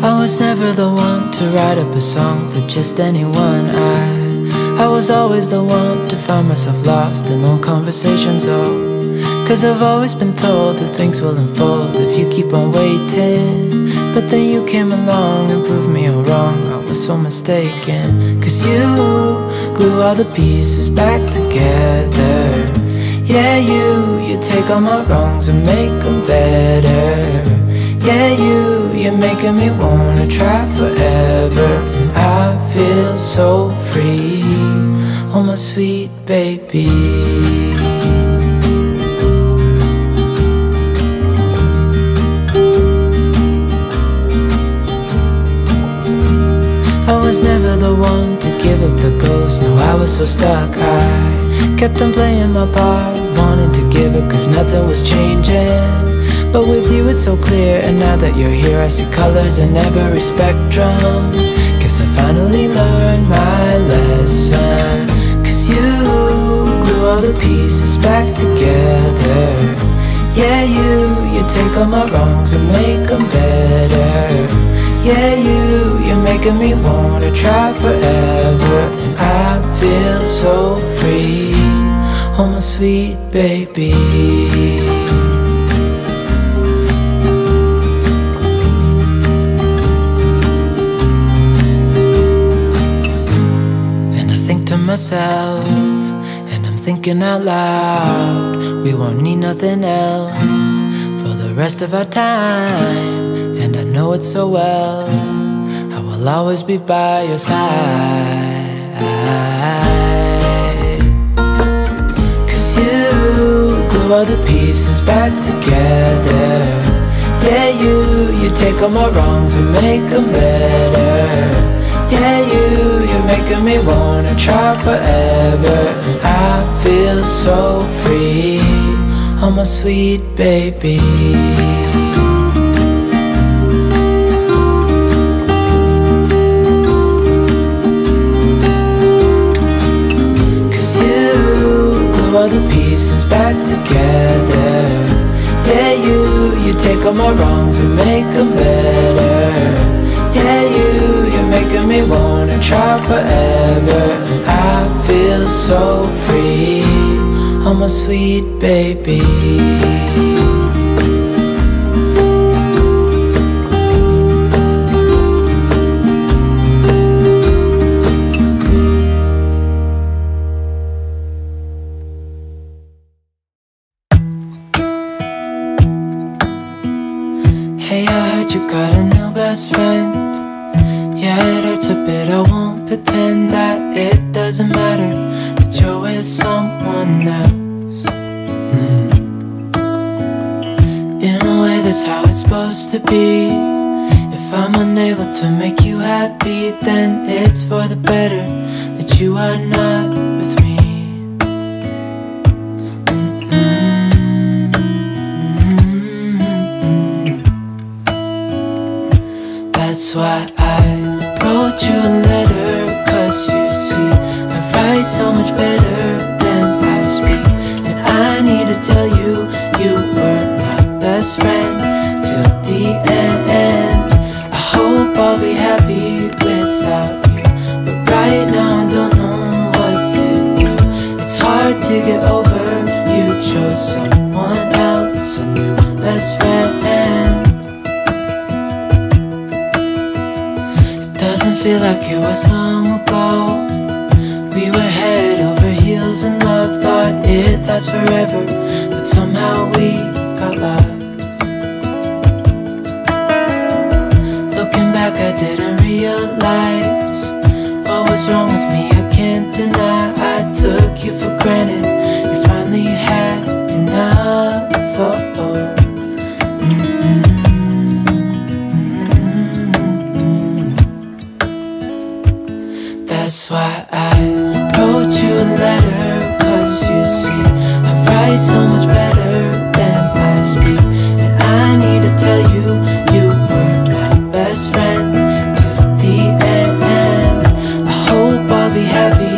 I was never the one to write up a song for just anyone. I was always the one to find myself lost in old conversations, oh, 'cause I've always been told that things will unfold if you keep on waiting. But then you came along and proved me all wrong, I was so mistaken, 'cause you glue all the pieces back together. Yeah, you take all my wrongs and make them better. Yeah, you're making me wanna try forever. And I feel so free, oh my sweet baby. I was never the one to give up the ghost, no, I was so stuck. I kept on playing my part, wanted to give up 'cause nothing was changing. But with you it's so clear, and now that you're here I see colors in every spectrum. Guess I finally learned my lesson, 'cause you glue all the pieces back together. Yeah, you take all my wrongs and make them better. Yeah, you're making me wanna try forever. And I feel so free, oh my sweet baby. Myself, and I'm thinking out loud, we won't need nothing else for the rest of our time. And I know it so well, I will always be by your side, 'cause you glue all the pieces back together. Yeah, you take all my wrongs and make them better. Yeah, you're making me wanna try forever. And I feel so free, oh my sweet baby. Cause you glue all the pieces back together. Yeah, you take all my wrongs and make them better. Yeah, you're making me wanna try forever. And I feel so free, oh my sweet baby. Hey, I heard you got a new best friend. Yeah, it hurts a bit, I won't pretend that it doesn't matter that you're with someone else. In a way, that's how it's supposed to be. If I'm unable to make you happy, then it's for the better that you are not with me. That's why I wrote you a letter, 'cause you see I write so much better than I speak. And I need to tell you, you were my best friend till the end. I hope I'll be happy without you, but right now I don't know what to do. It's hard to get over, you chose someone else, a new best friend. Feel like it was long ago, we were head over heels in love, thought it lasts forever, but somehow we got lost. Looking back, I didn't realize what was wrong with me. I can't deny I took you for granted. You finally had enough. Oh. That's why I wrote you a letter, 'cause you see I write so much better than I speak. And I need to tell you, you were my best friend till the end. I hope I'll be happy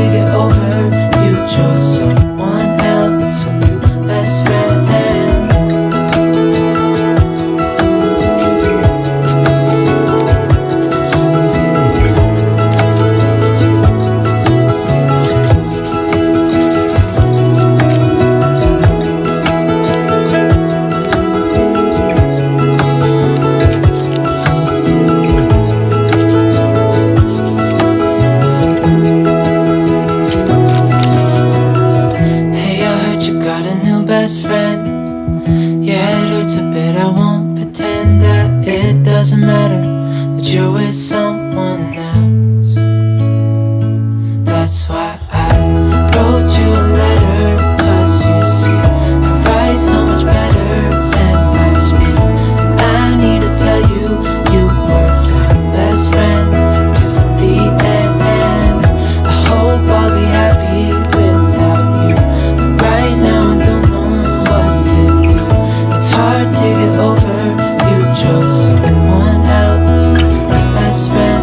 to get over. You chose someone else, a new best friend. Best friend, yeah, it hurts a bit. I won't pretend that it doesn't matter that you're with someone else. That's why I wrote you a letter, 'cause you see, I write so much better than I speak. I need to tell you, you were my best friend to the end. I hope I'll be happy. Hard to get over, you chose someone else, best friend.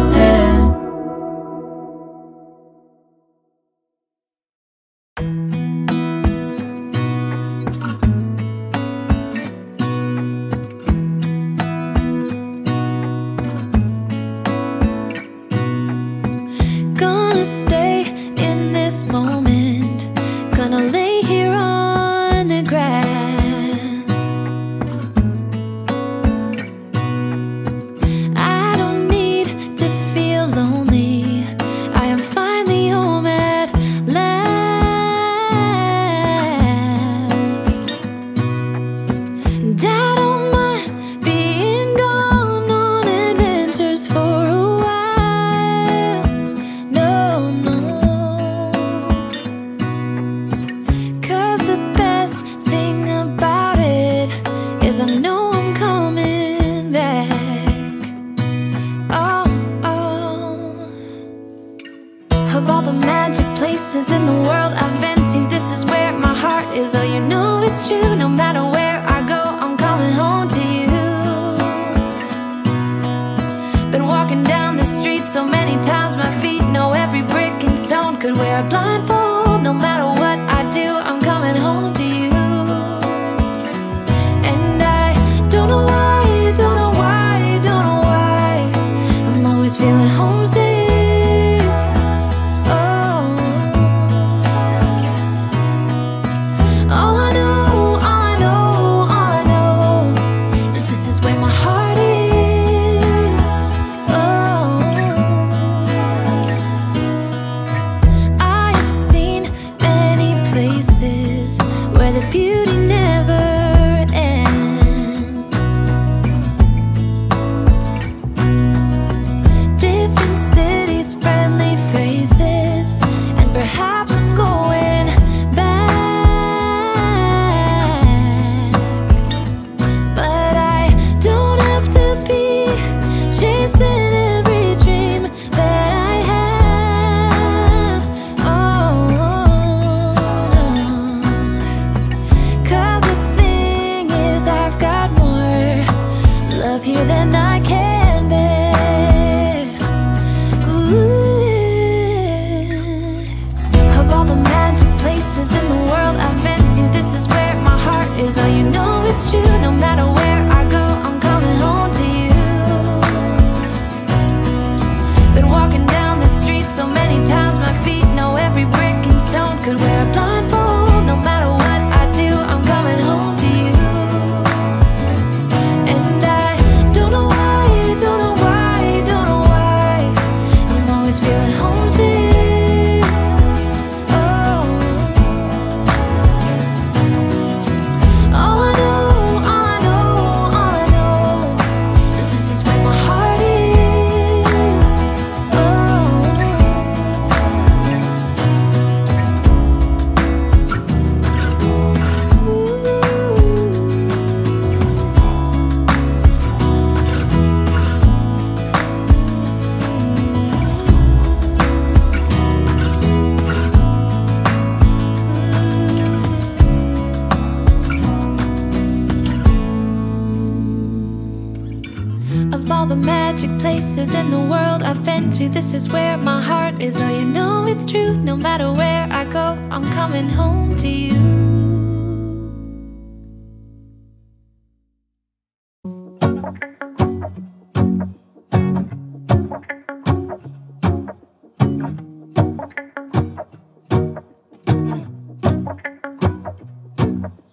magic places in the world I've been to. This is where my heart is. Oh, you know it's true. No matter where I go, I'm coming home to you.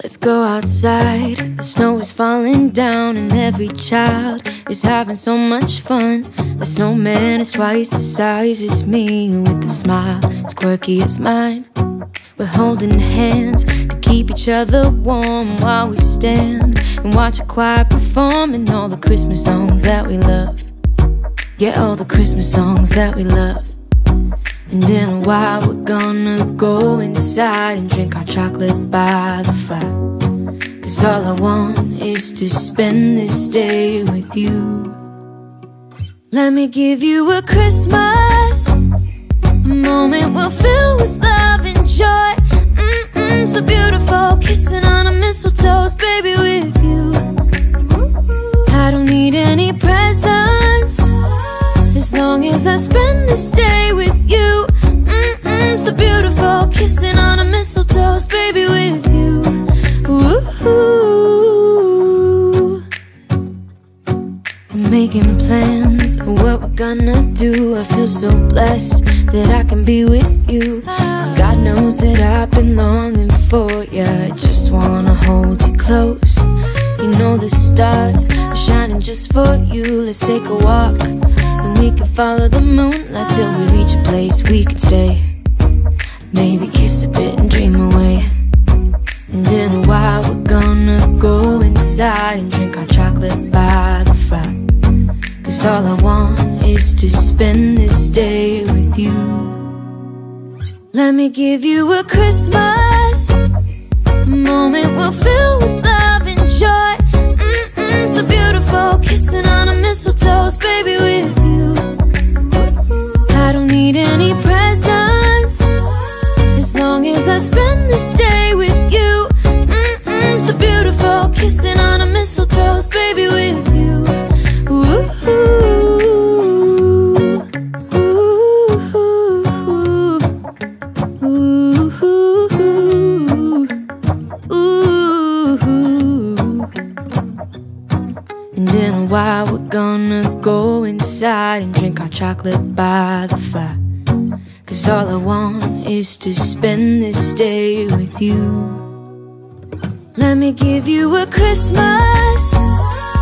Let's go outside, the snow is falling down and every child is having so much fun. The snowman is twice the size as me, with a smile as quirky as mine. We're holding hands to keep each other warm while we stand and watch a choir perform, and all the Christmas songs that we love. Yeah, all the Christmas songs that we love. And in a while we're gonna go inside and drink our chocolate by the fire, 'cause all I want is to spend this day with you. Let me give you a Christmas, a moment we'll fill with love and joy. So beautiful, kissing on a mistletoe's baby with you. I don't need any presents, as long as I spend this day with you. So beautiful, kissing on a mistletoe's baby with you. Ooh. I'm making plans of what we're gonna do. I feel so blessed that I can be with you, 'cause God knows that I've been longing for you. I just wanna hold you close. You know the stars are shining just for you. Let's take a walk, and we can follow the moonlight till we reach a place we can stay. Maybe kiss a bit and dream away. And in a while we're gonna go inside and drink our chocolate by the fire, 'cause all I want is to spend this day with you. Let me give you a Christmas, a moment we'll fill with love and joy. So beautiful, kissing on a mistletoe's baby with you. I don't need any presents, as long as I spend this day with you. So beautiful, kissing on a mistletoe's baby with you. Ooh, ooh, ooh, ooh, ooh, ooh. And in a while we're gonna go inside and drink our chocolate by the fire, 'cause all I want is to spend this day with you. Let me give you a Christmas,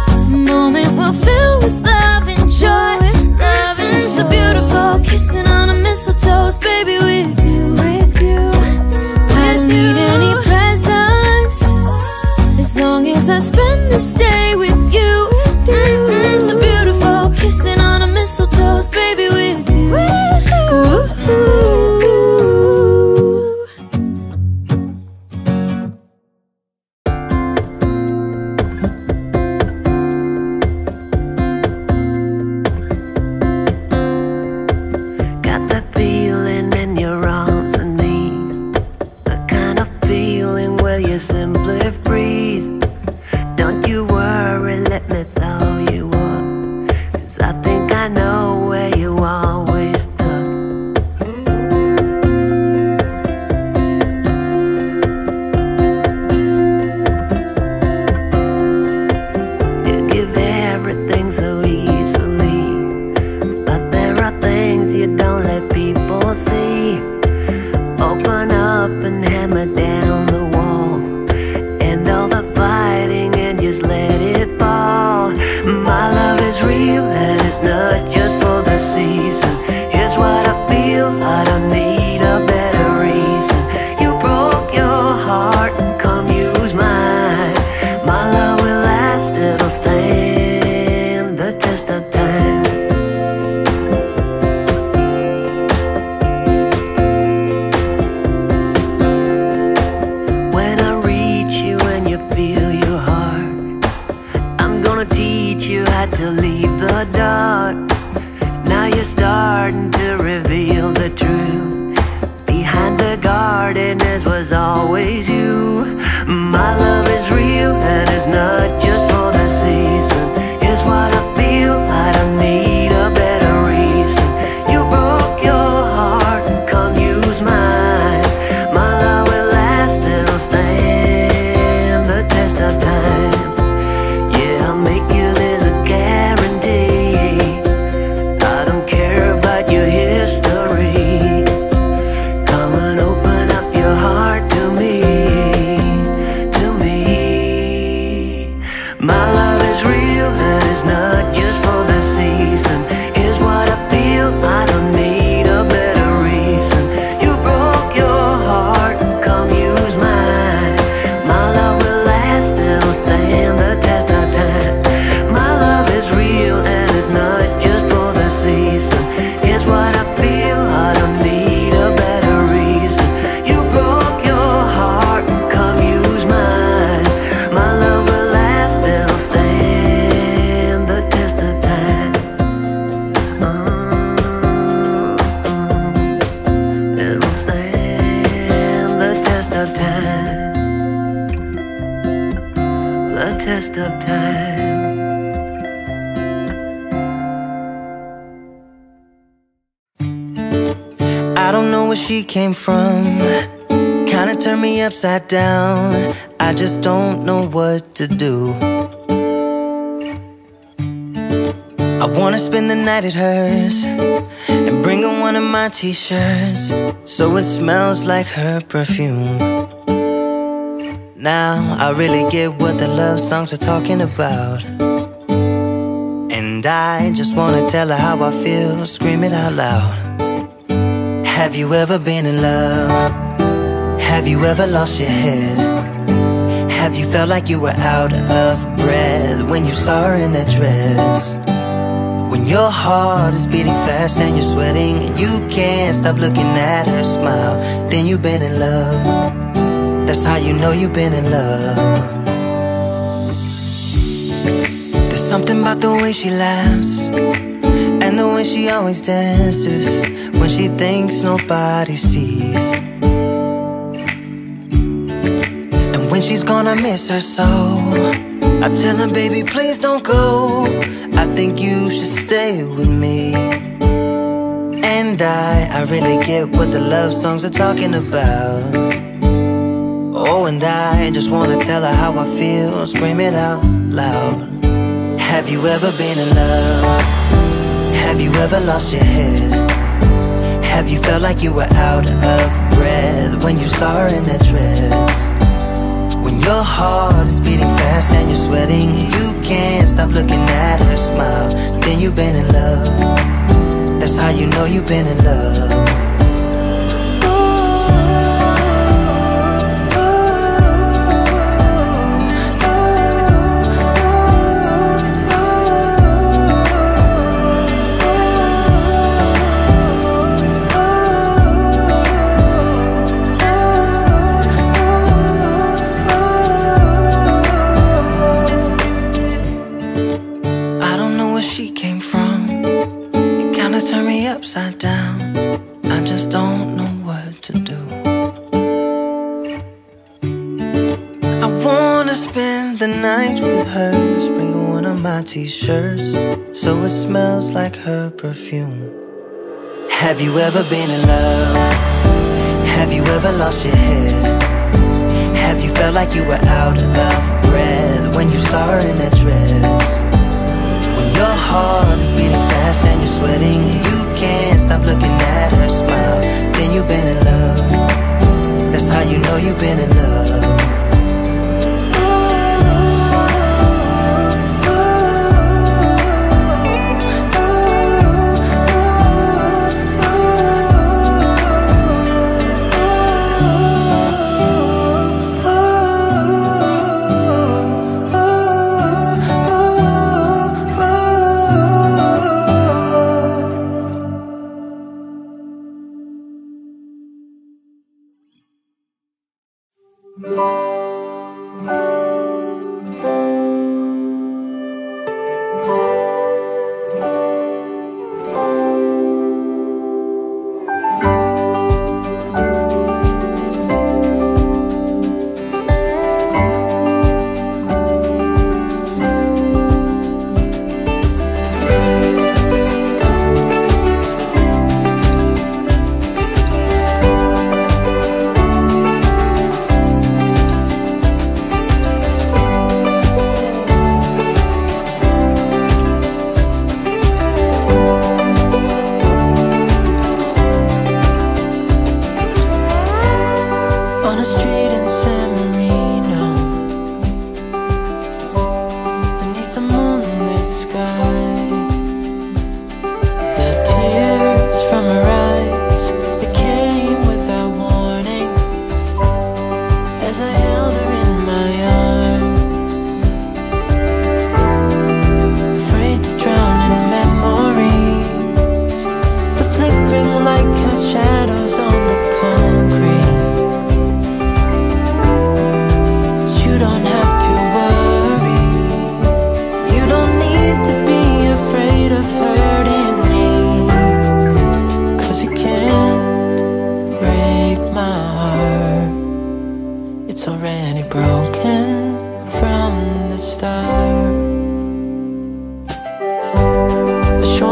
a moment we'll fill with love and joy. So beautiful, kissing on a mistletoe's baby with you. I don't need any presents, as long as I spend this day with you. So beautiful, kissing on a mistletoe's baby with you. Ooh. It's not just for the season. Here's what I feel. I don't waste of time. I don't know where she came from, kinda turned me upside down. I just don't know what to do. I wanna spend the night at hers and bring her one of my t-shirts so it smells like her perfume. Now I really get what the love songs are talking about, and I just wanna tell her how I feel, scream it out loud. Have you ever been in love? Have you ever lost your head? Have you felt like you were out of breath when you saw her in that dress? When your heart is beating fast and you're sweating and you can't stop looking at her smile, then you've been in love. That's how you know you've been in love. There's something about the way she laughs and the way she always dances when she thinks nobody sees. And when she's gone I miss her so, I tell her, baby, please don't go, I think you should stay with me. And I really get what the love songs are talking about. Oh, and I just wanna tell her how I feel, scream it out loud. Have you ever been in love? Have you ever lost your head? Have you felt like you were out of breath when you saw her in that dress? When your heart is beating fast and you're sweating and you can't stop looking at her smile, then you've been in love. That's how you know you've been in love. Upside down, I just don't know what to do. I wanna spend the night with her, bring her one of my t-shirts so it smells like her perfume. Have you ever been in love? Have you ever lost your head? Have you felt like you were out of breath when you saw her in that dress? Your heart is beating fast and you're sweating and you can't stop looking at her smile, then you've been in love. That's how you know you've been in love.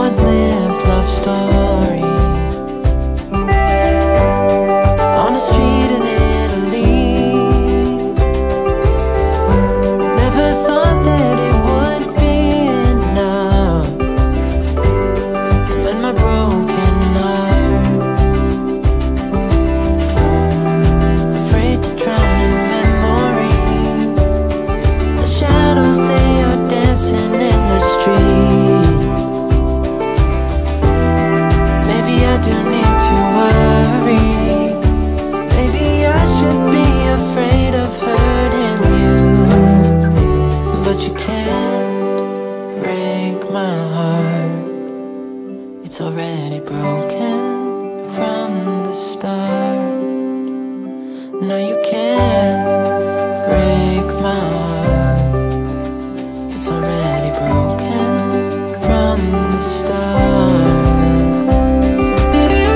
short-lived love story. On a street in Italy, never thought that it would be enough to mend my broken heart. Afraid to drown in memory, the shadows they are dancing in the street. It's already broken from the start. No, you can't break my heart. It's already broken from the start. It's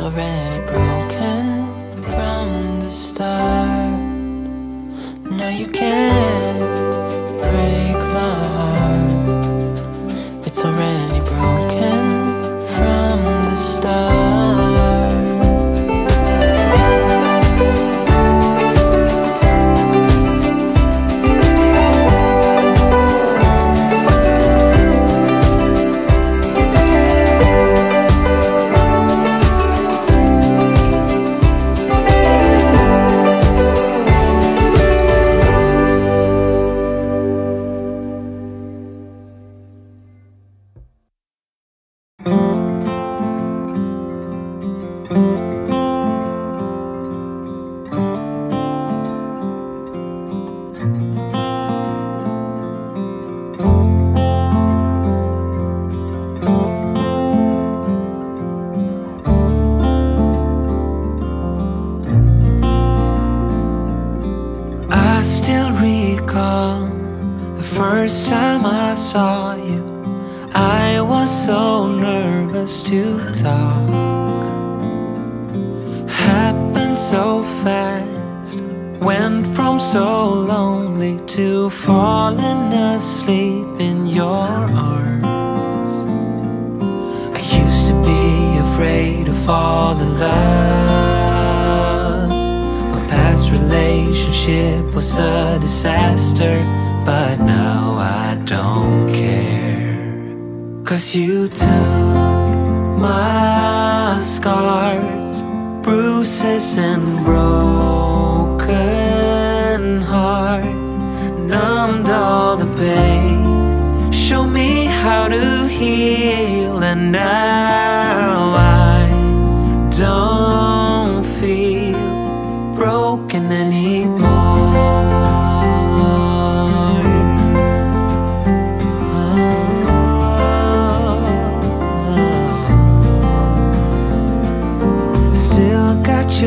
already broken from the start. No, you can't break my heart. It's already broken from the start. I still recall the first time I saw you. I was so nervous to talk. Happened so fast, went from so lonely to falling asleep in your arms. I used to be afraid to fall in love. My past relationship was a disaster, but now I don't care. 'Cause you took my scars, bruises and broken heart, numbed all the pain, showed me how to heal, and now I don't feel broken anymore.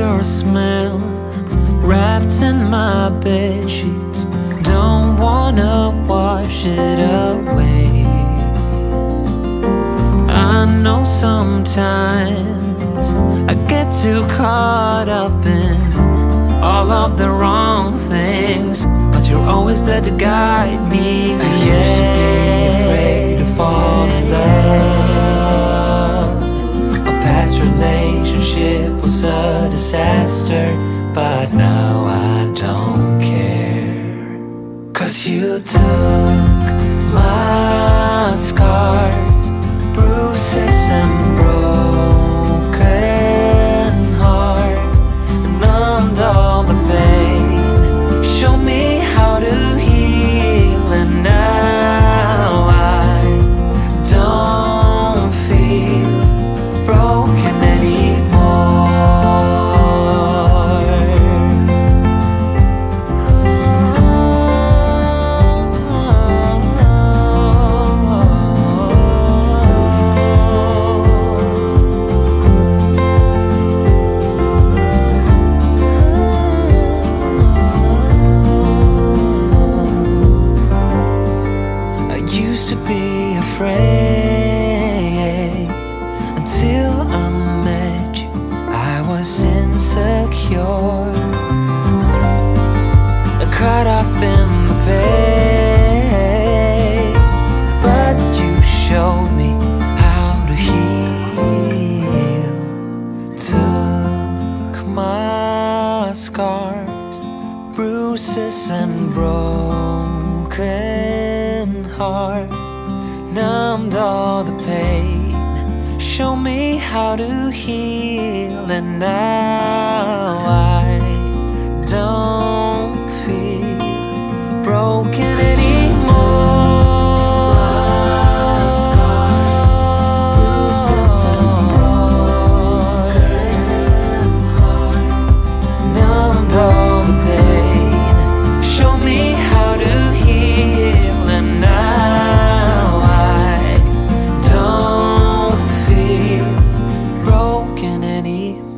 Your smell wrapped in my bedsheets, don't wanna wash it away. I know sometimes I get too caught up in all of the wrong things, but you're always there to guide me. I used to be afraid to fall in love. A past relationship was a disaster, but now I don't care. 'Cause you took my scars, bruises and broken heart, and numbed all the pain, show me how to heal, and now I don't feel broken anymore. was insecure, caught up in the pain. But you showed me how to heal, took my scars, bruises and broken heart, numbed all the pain, showed me how to heal. And now I don't feel broken anymore. Numbed all the pain, showed me how to heal. And now I don't feel broken anymore.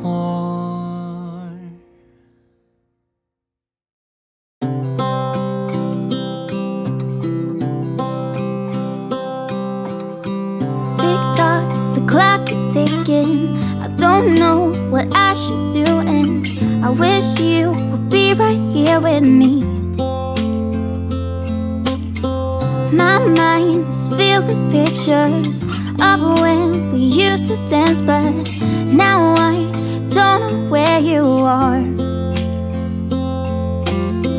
I don't know what I should do, and I wish you would be right here with me. My mind is filled with pictures of when we used to dance, but now I don't know where you are.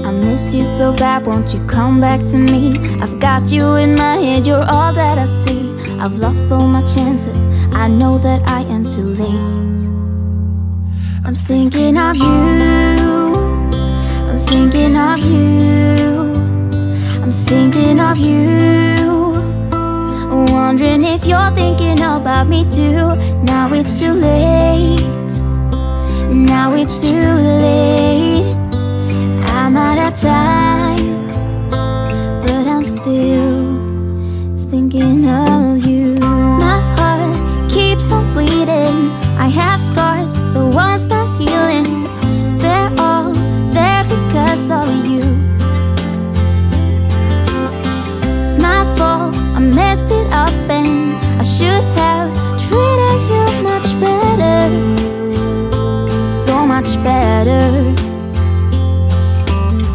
I miss you so bad, won't you come back to me? I've got you in my head, you're all that I see. I've lost all my chances, I know that I am too late. I'm thinking of you, I'm thinking of you, I'm thinking of you, wondering if you're thinking about me too. Now it's too late, now it's too late. I'm out of time, but I'm still thinking of you. My heart keeps on bleeding, I have scars, the ones not healing. They're all there because of you. It's my fault, I messed it up and I should have treated you much better, so much better.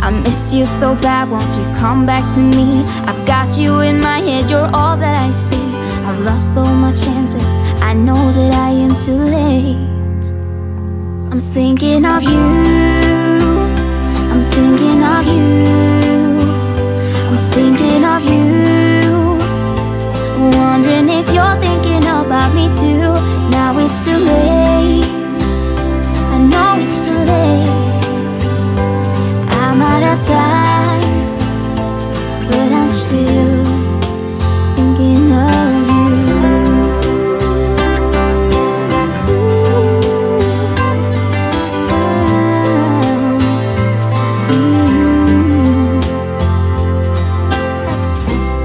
I miss you so bad, won't you come back to me? I've got you in my head, you're all that I see. I've lost all my chances, I know that I am too late. I'm thinking of you, I'm thinking of you, I'm thinking of you, wondering if you're thinking about me too. Now it's too late, I know it's too late. I'm out of time, but I'm still thinking of you.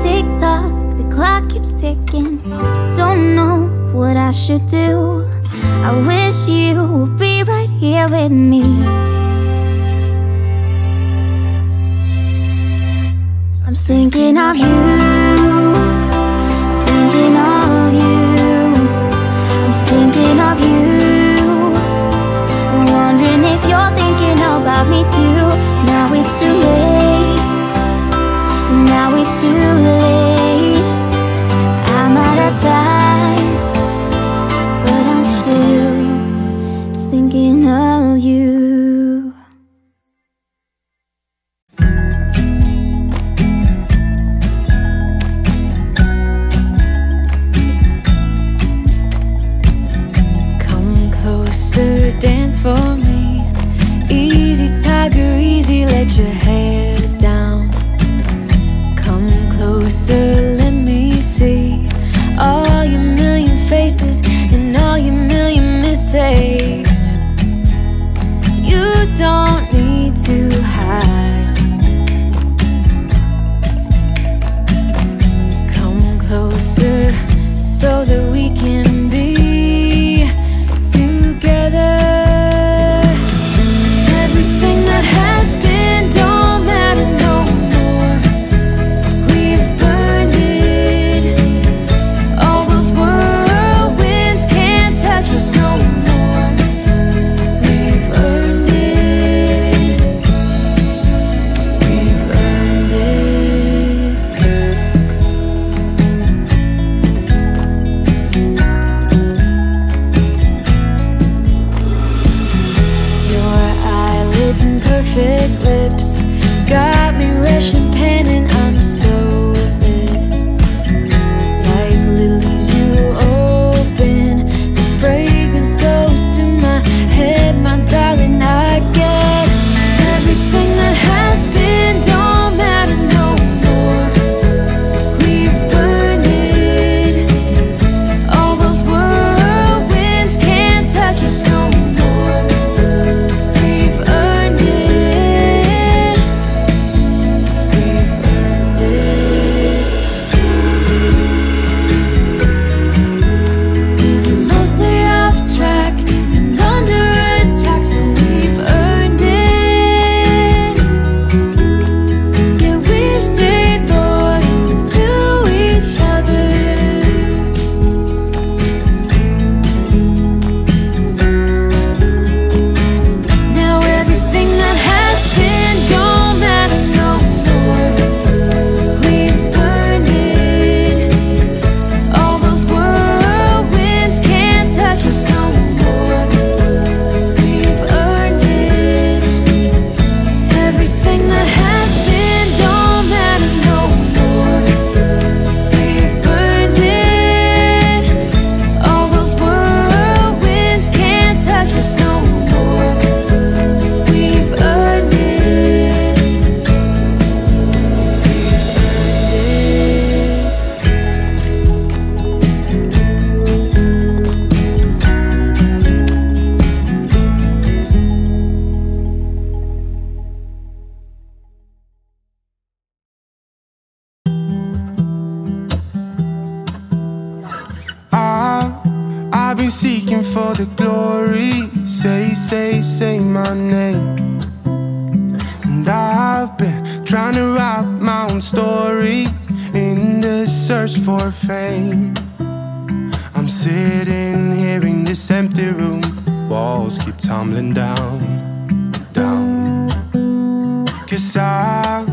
Tick tock, the clock keeps ticking. Don't know what I should do. I wish you would be right here with me. I'm thinking of you, thinking of you, I'm thinking of you, wondering if you're thinking about me too. Now it's too late, now it's too late. I'm out of time, but I'm still thinking of you. Dance for me, easy tiger, easy, let your head down. Come closer, let me see all your million faces and all your million mistakes. You don't need to hide. Come closer so that we can be together. perfect lips got me Russian pen, and I'm so lit. Like lilies you open, the fragrance goes to my head. My darling, I get everything that has been, don't matter no more. We've burned it, all those whirlwinds can't touch us no more. For the glory, say, say, say my name. And I've been trying to write my own story in the search for fame. I'm sitting here in this empty room, walls keep tumbling down, down. Cause I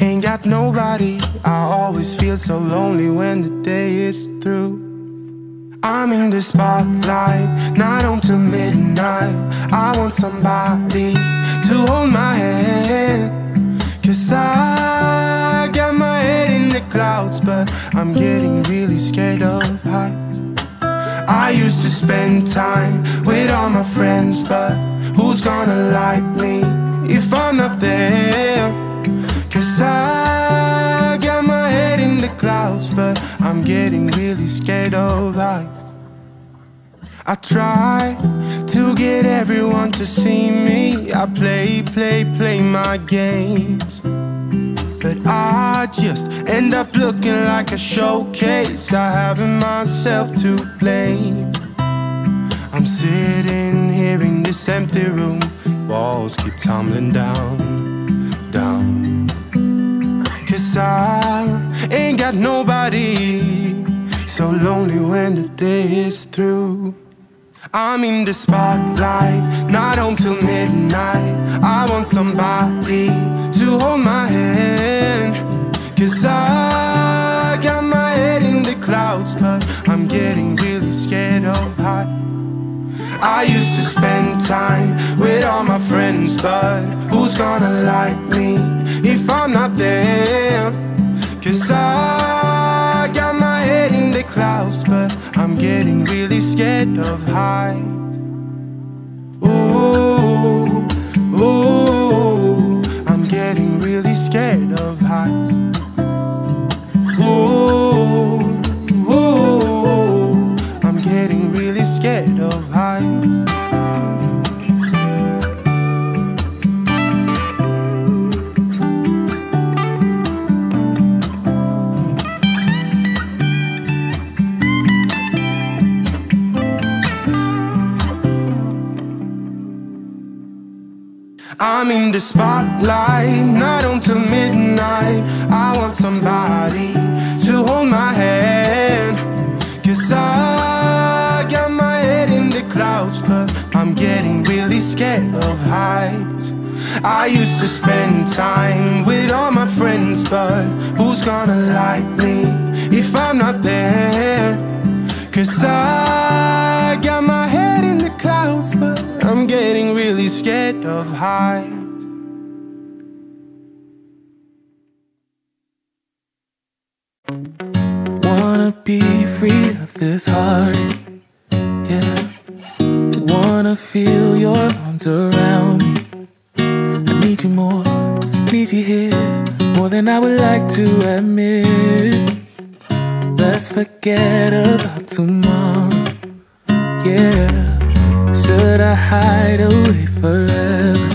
ain't got nobody, I always feel so lonely when the day is through. I'm in the spotlight, not home till midnight. I want somebody to hold my hand. Cause I got my head in the clouds, but I'm getting really scared of heights. I used to spend time with all my friends, but who's gonna like me if I'm up there? Cause I got my head in the clouds, but I'm getting really scared of heights. I try to get everyone to see me. I play, play, play my games, but I just end up looking like a showcase. I haven't myself to blame. I'm sitting here in this empty room, walls keep tumbling down, down. Cause I ain't got nobody, so lonely when the day is through. I'm in the spotlight, not home till midnight. I want somebody to hold my hand. Cause I got my head in the clouds, but I'm getting really scared of heights. I used to spend time with all my friends, but who's gonna like me if I'm not there? Cause I got my head in the clouds, but I'm getting really scared of heights. Ooh, ooh, I'm getting really scared of heights. Ooh, ooh, I'm getting really scared of heights. I'm in the spotlight, not home till midnight. I want somebody to hold my hand. Cause I got my head in the clouds, but I'm getting really scared of heights. I used to spend time with all my friends, but who's gonna like me if I'm not there? Cause I got my head in the clouds, but I'm getting really scared of heights. wanna be free of this heart, yeah. Wanna feel your arms around me. I need you more, need you here, more than I would like to admit. Let's forget about tomorrow, yeah. Should I hide away forever?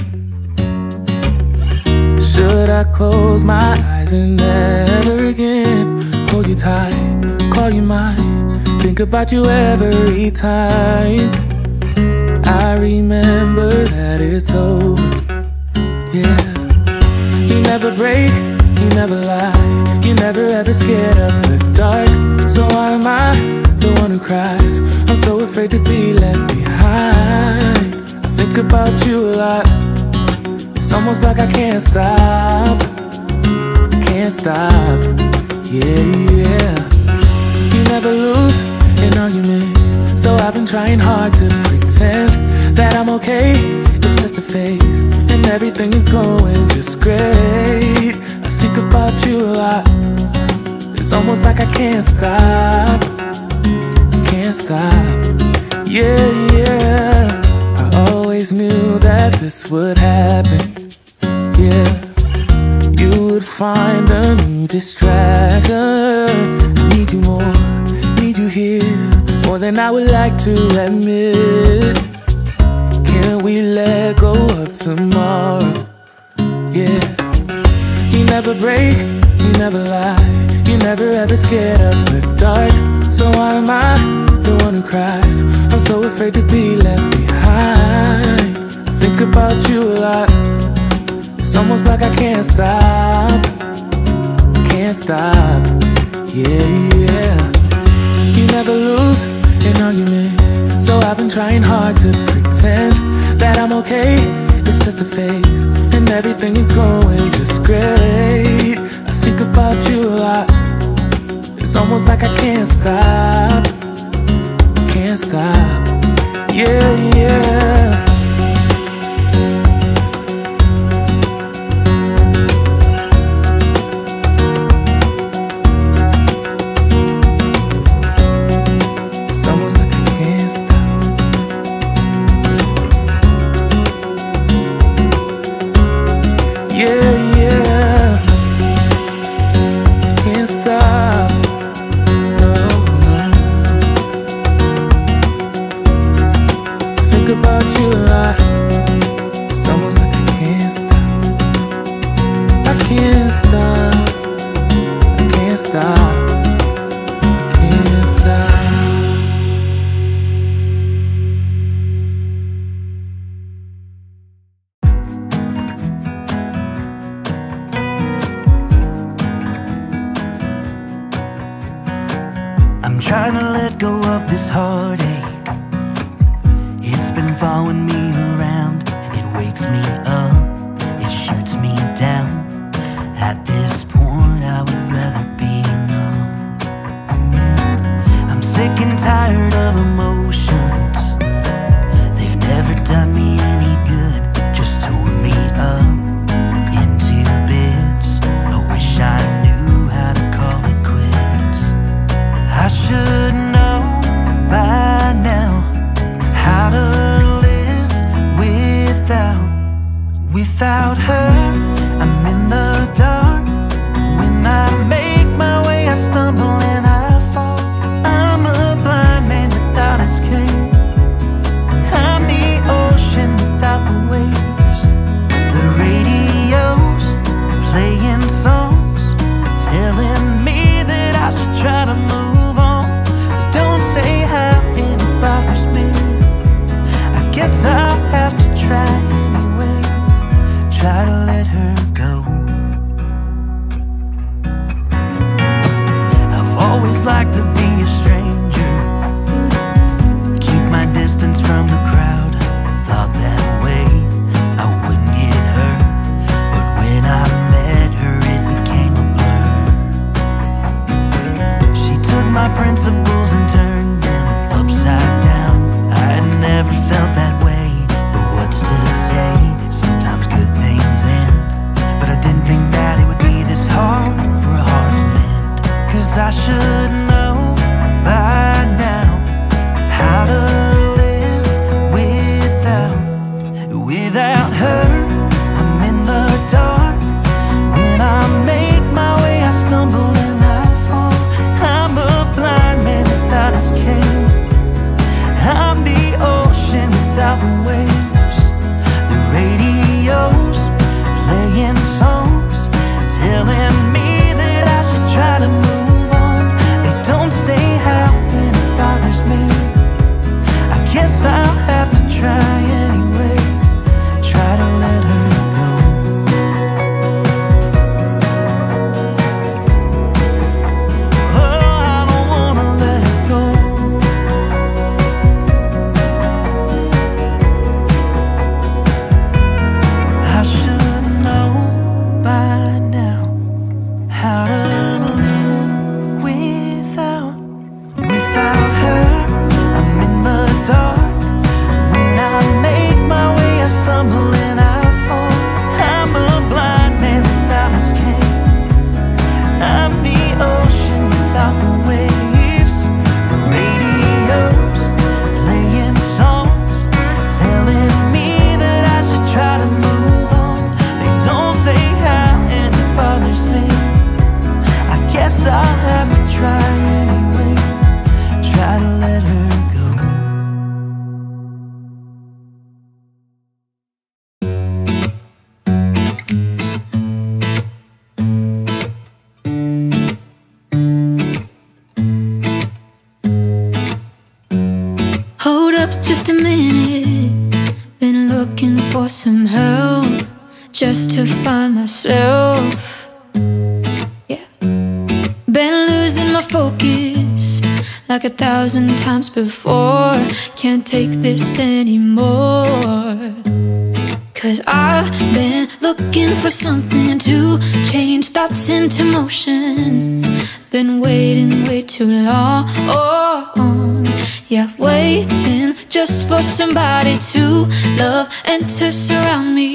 Should I close my eyes and never again hold you tight, call you mine, think about you every time? I remember that it's over, yeah. You never break, you never lie, you never ever scared of the dark. So why am I the one who cries? I'm so afraid to be left behind. I think about you a lot, it's almost like I can't stop, can't stop, yeah, yeah. You never lose an argument, so I've been trying hard to pretend that I'm okay. It's just a phase, and everything is going just great. I think about you a lot, it's almost like I can't stop, yeah, yeah. I always knew that this would happen, yeah. You would find a new distraction. I need you more, need you here, more than I would like to admit. Can we let go of tomorrow, yeah. You never break, you never lie, you never ever scared of the dark. So why am I the one who cries? I'm so afraid to be left behind. I think about you a lot, it's almost like I can't stop, yeah, yeah. You never lose an argument, so I've been trying hard to pretend that I'm okay. It's just a phase, and everything is going just great. I think about you a lot, it's almost like I can't stop, yeah, yeah. Felt that way, but what's to say? without her, I'm in the dark. When I make my way, I stumble and I fall. I'm a blind man without his cane. I'm the ocean without the waves. The radio's playing songs, telling me that I should try to move on. They don't say how, and it bothers me. I guess I'll have to try anyway. Try to let her go. Oh, I don't wanna let her go. I should know by now how to live without her. I'm in the dark. And I fall. I'm a blind man without his cane. I'm the ocean without the waves. The radio's playing songs, telling me that I should try to move on. They don't say how, and it bothers me. I guess I'll have to try anyway. Try to let her to find myself. Yeah, been losing my focus like 1,000 times before. Can't take this anymore. 'Cause I've been looking for something to change thoughts into motion. Been waiting way too long. Yeah, waiting just for somebody to love and to surround me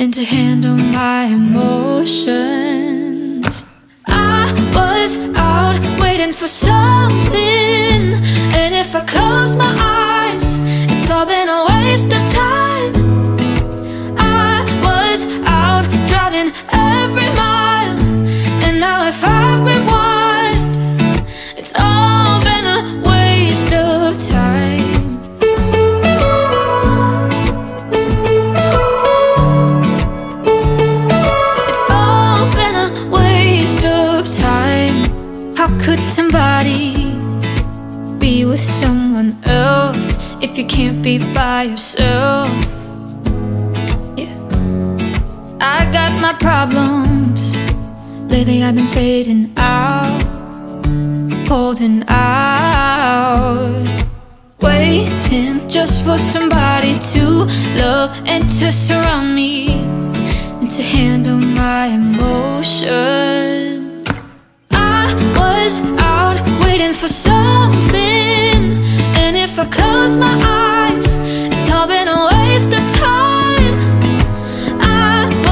and to handle my emotions. I was out waiting for something, and if I close my eyes, it's all been a waste of time. I was out driving every mile, and now if I rewind, it's all been a waste of time. Could somebody be with someone else if you can't be by yourself? Yeah, I got my problems. Lately I've been fading out, holding out, waiting just for somebody to love and to surround me and to handle my emotions. Out waiting for something, and if I close my eyes, it's all been a waste of time. I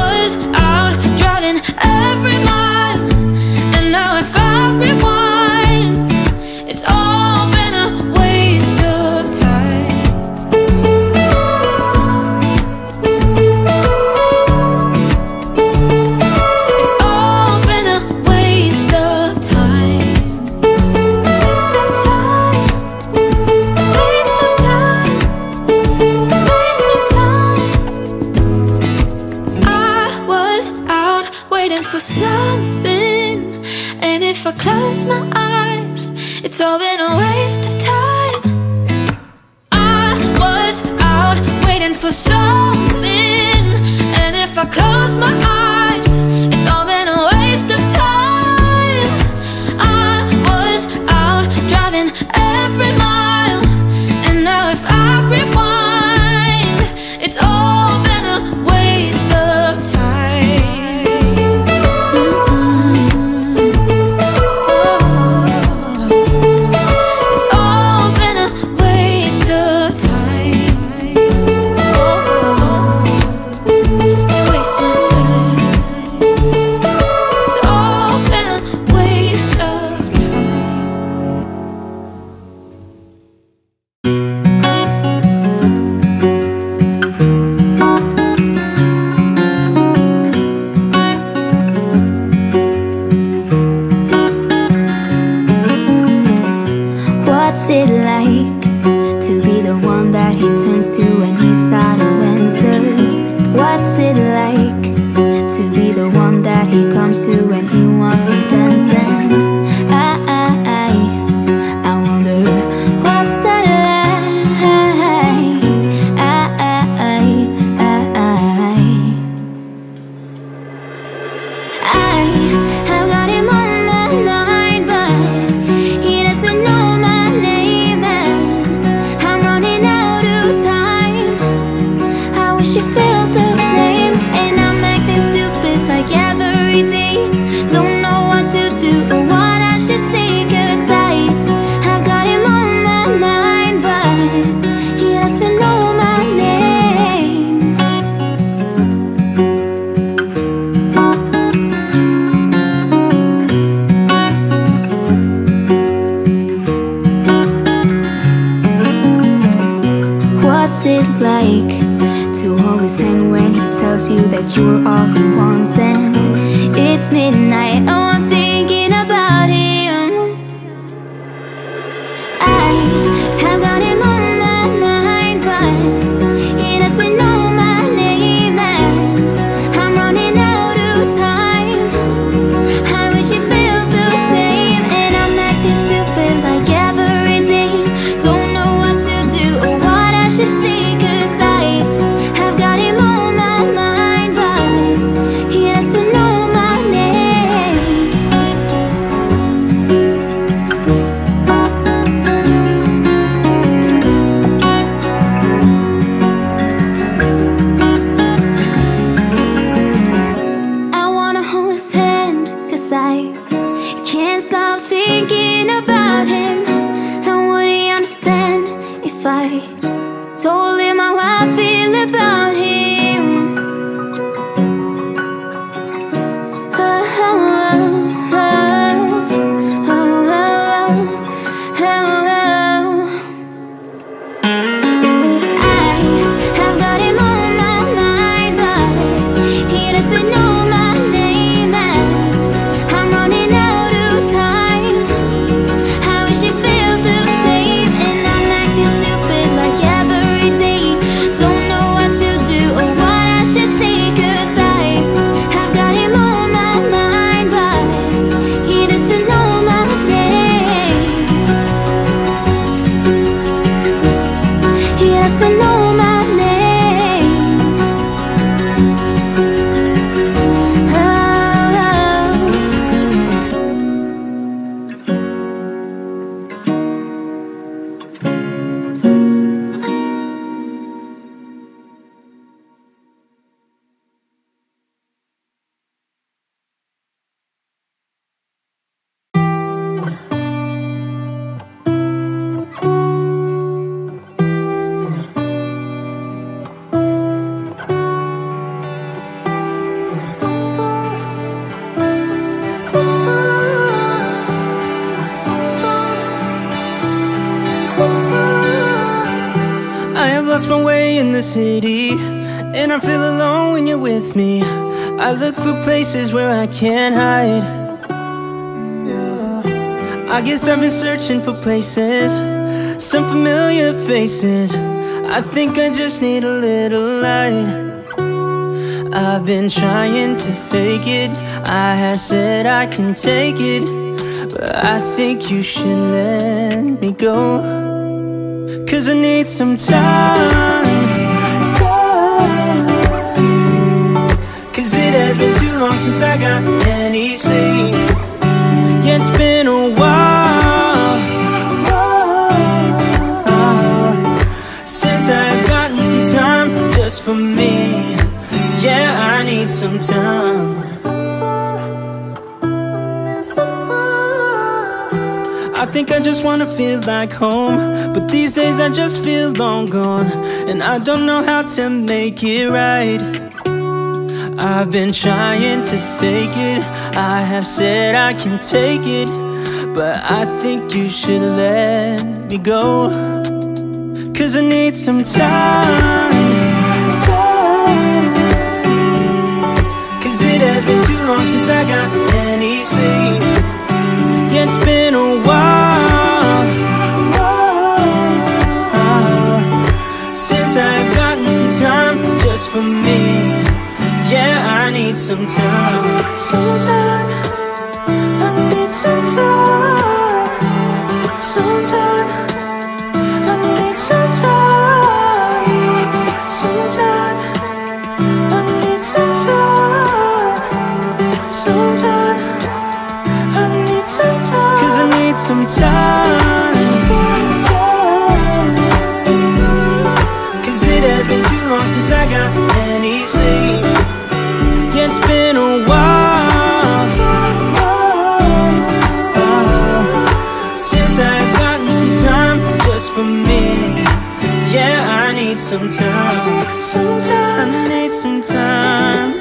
was out driving every mile, and now if I rewind, it's all been a waste of time. It's all been a waste of time. If I close my eyes, it's all been a waste of time. I was out waiting for something, and if I close my eyes, it's all been a waste of time. I was out driving every mile, and now if I rewind, it's all been a waste of time. It's all been a waste of time. wish you felt the same. And I'm acting stupid like every day. Don't know what to do or what I should say, 'cause I got him on my mind, but he doesn't know my name. What's it like to hold his hand when he tells you that you were all he wants, and it's midnight, oh, I'm thinking about him. I have got him on my mind, but he doesn't know my name, and I'm running out of time. I wish you felt the same, and I'm acting stupid like every day. Don't know what to do or what I should say, 'cause can't stop thinking about him. And would he understand if I told him how I feel about him? I have got him on my mind, but he doesn't know. I have lost my way in the city, and I feel alone when you're with me. I look for places where I can't hide. I guess I've been searching for places, some familiar faces. I think I just need a little light. I've been trying to fake it, I have said I can take it, but I think you should let me go. 'Cause I need some time. 'Cause it has been too long since I got any sleep. Yeah, it's been a while since I've gotten some time just for me. Yeah, I need some time. I think I just wanna feel like home, but these days I just feel long gone, and I don't know how to make it right. I've been trying to fake it, I have said I can take it, but I think you should let me go. 'Cause I need some time. 'Cause it has been too long since I got any sleep. Yeah, it's been a while, since I've gotten some time just for me. Yeah, I need some time. Sometime, I need some time. Sometime, I need some time. Sometime, I need some time. Sometime, I need some time. 'Cause I need some time. 'Cause it has been too long since I got and easy. Yeah, it's been a while since I've gotten some time just for me. Yeah, I need some time. I need some time.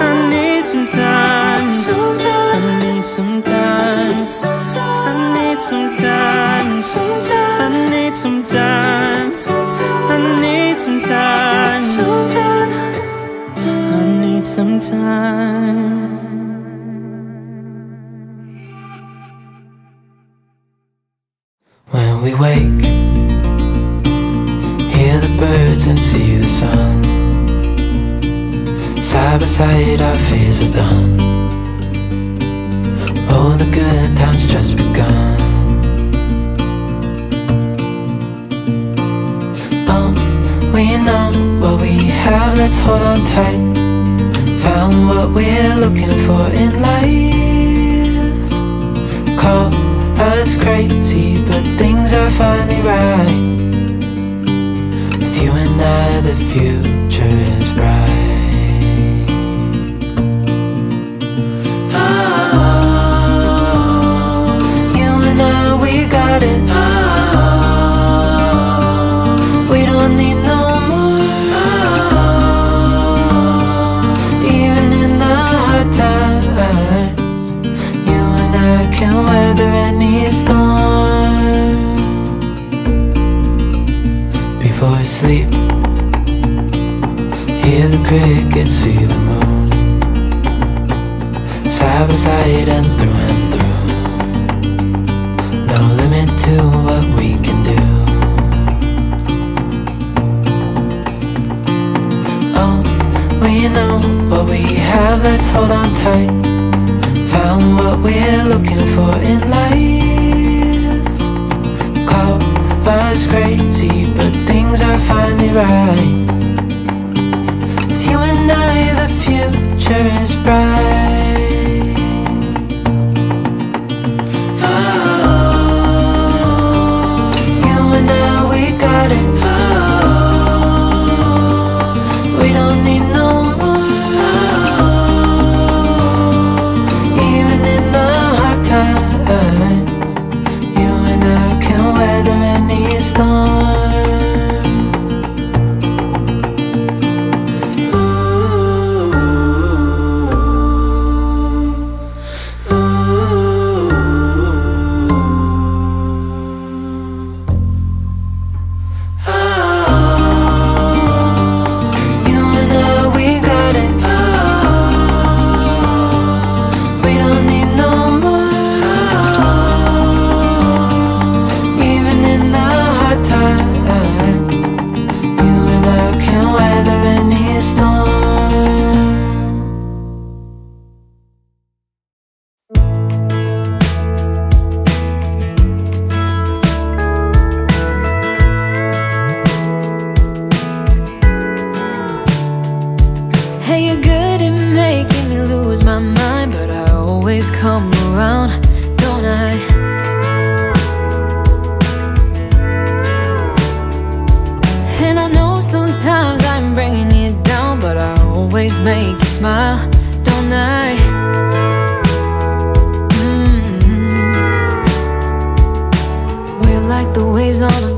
I need some time. I need some time. I need some time. I need some time. I need some time. I need some time. When we wake, hear the birds and see the sun. Side by side our fears are done. All the good times just begun. We know what we have, let's hold on tight. Found what we're looking for in life. Call us crazy, but things are finally right. With you and I, the future is bright. Crickets, see the moon. Side by side and through. No limit to what we can do. Oh, we know what we have, let's hold on tight. Found what we're looking for in life. Call us crazy, but things are finally right. The future is bright. Oh, you and I, we got it. Oh, we don't need no more. Oh, even in the hard times, you and I can weather any storm.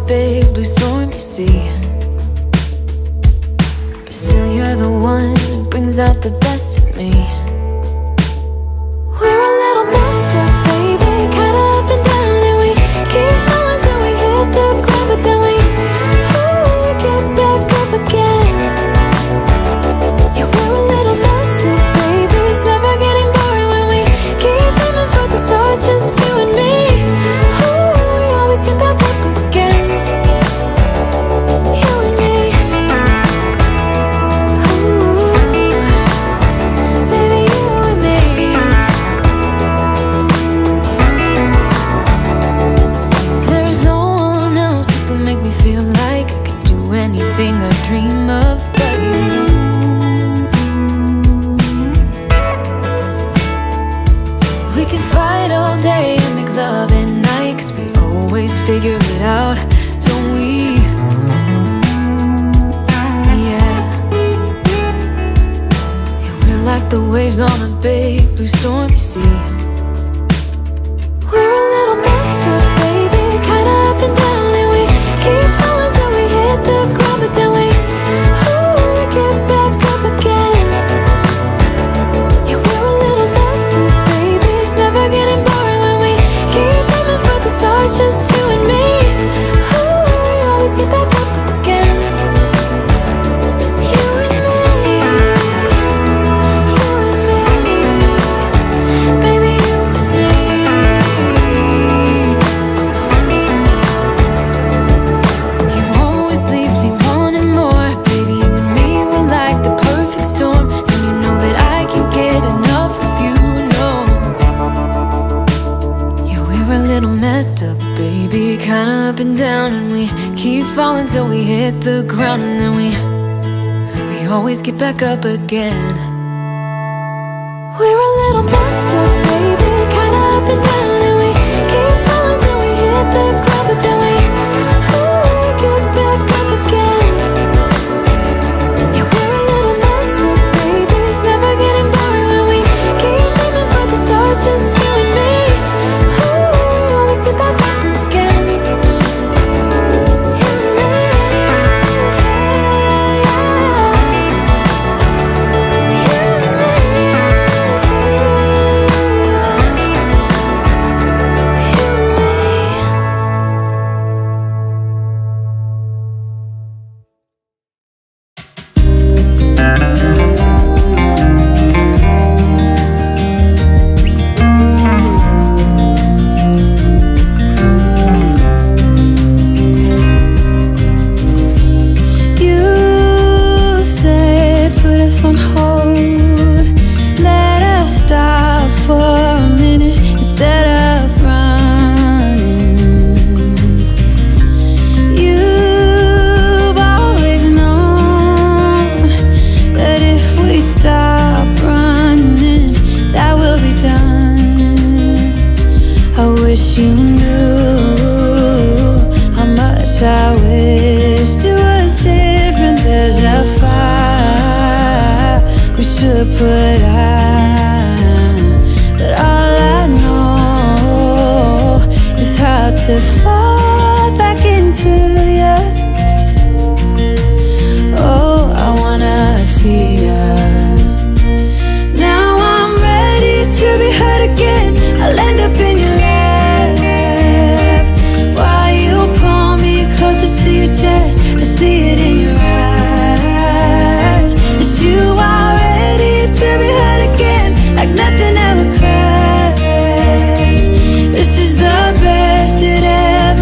Baby, the waves on a big blue stormy sea. We're a little messed up, baby, kinda up and down, and we keep falling till we hit the ground, but then we get back up again. Yeah, we're a little messed up, baby, it's never getting boring when we keep diving for the stars, just you and me. Ooh, we always get back up again. Kinda up and down, and we keep falling till we hit the ground, and then we always get back up again. We're a little messed up, baby, kinda up and down, and we keep falling till we hit the ground, but then we get back up again. Yeah, we're a little messed up, baby, it's never getting boring when we keep aiming for the stars, just you and me. We always get back up again. Nothing ever crashed. This is the best it ever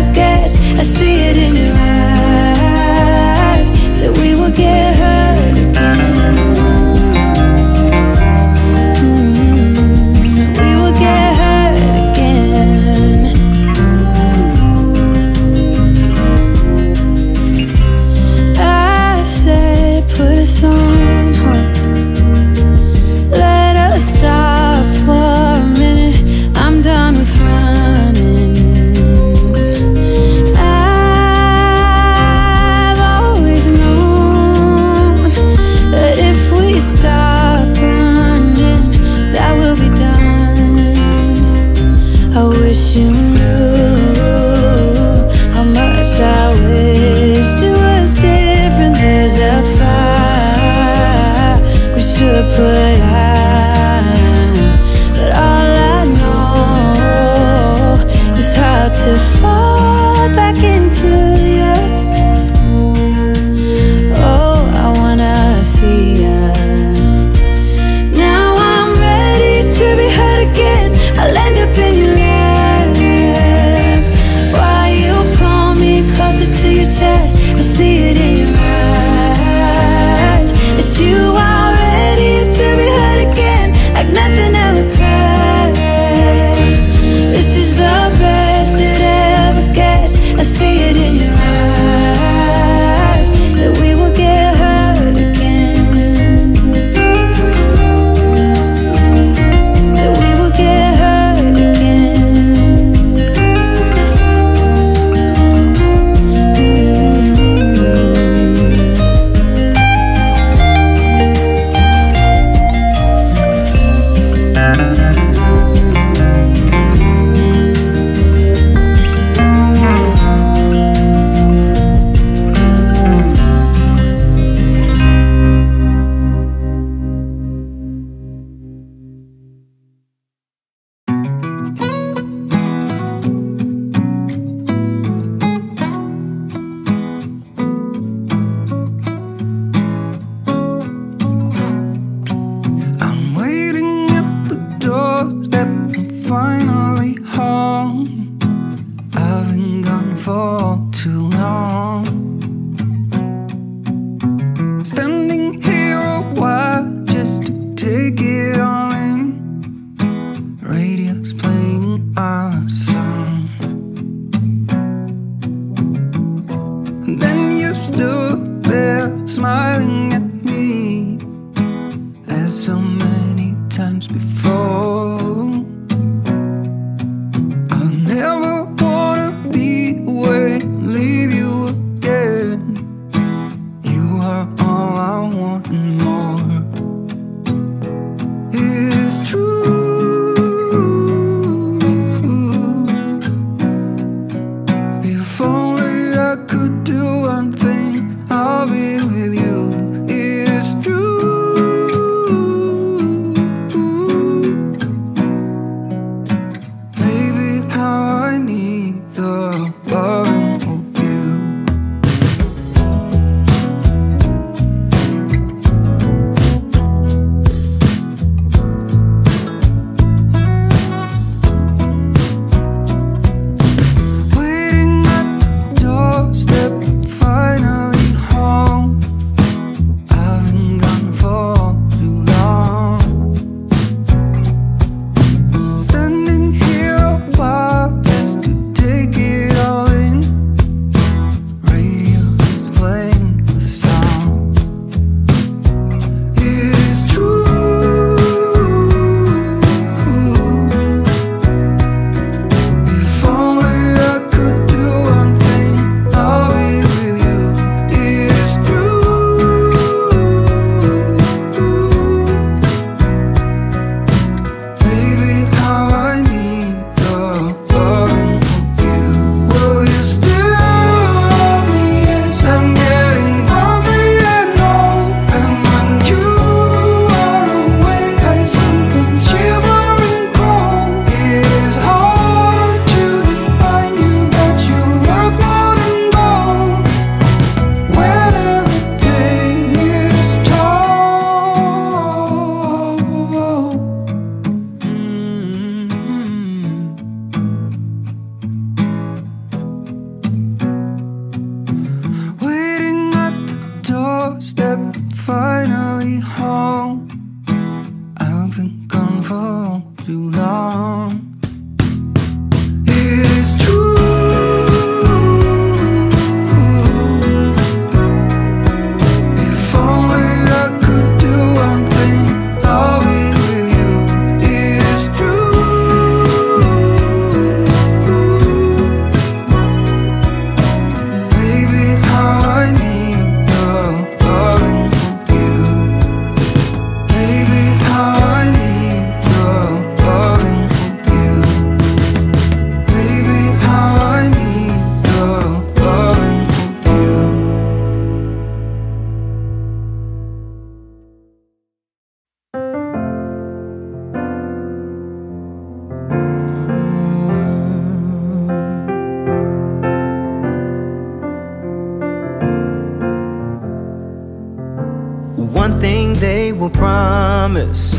they will promise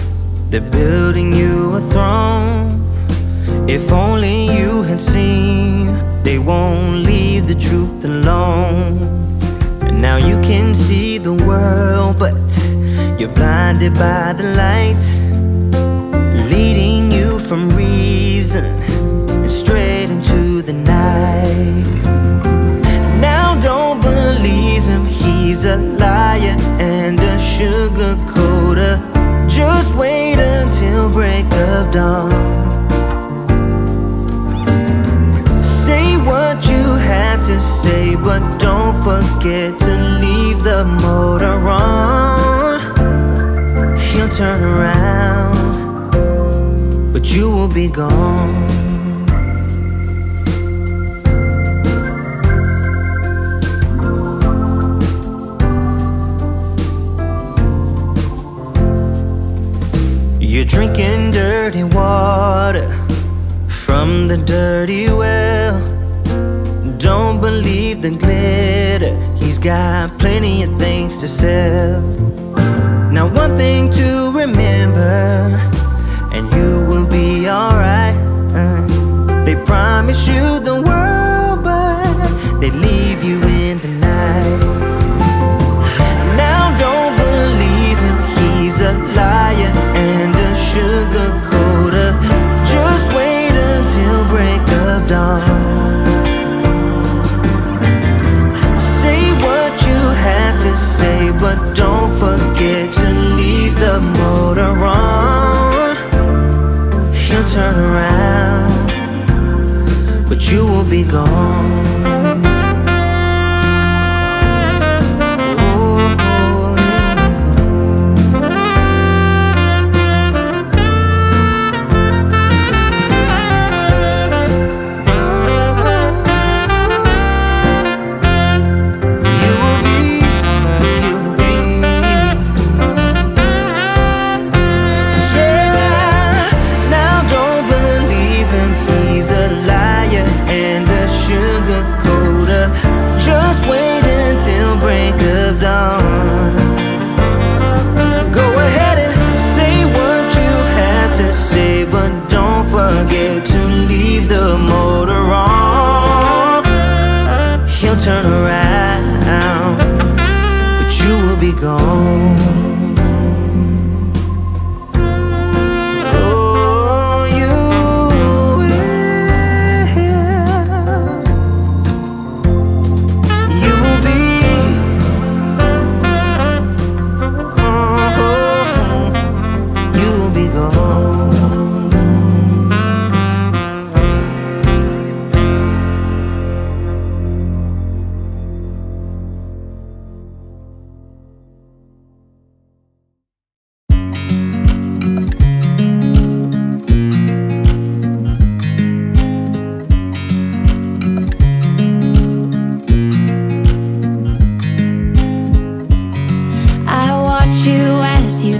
they're building you a throne. If only you had seen, they won't leave the truth alone. And now you can see the world, but you're blinded by the light, leading you from reason and straight into the night. Now don't believe him, he's a liar and a sugarcoater. Just wait until break of dawn. What you have to say, but don't forget to leave the motor on. He'll turn around, but you will be gone. You're drinking dirty water from the dirty well. Don't believe the glitter, he's got plenty of things to sell. Now one thing to remember, and you will be alright. They promise you the world, but they leave you in the night. Now don't believe him, he's a liar and a sugarcoater. Just wait until break of dawn. Say, but don't forget to leave the motor on. He'll turn around, but you will be gone. Turn around, but you will be gone. Oh, you will. You will be. Oh, you will be gone.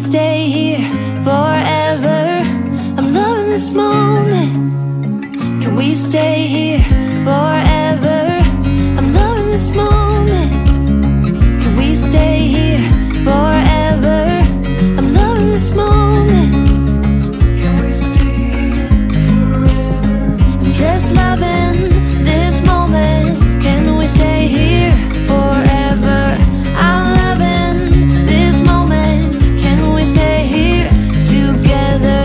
stay here forever. I'm loving this moment. Can we stay here forever? I'm loving this moment. Can we stay here forever? I'm loving this moment. Can we stay here forever? I'm just loving this moment. Can we stay here forever? I'm loving this moment. Can we stay here together?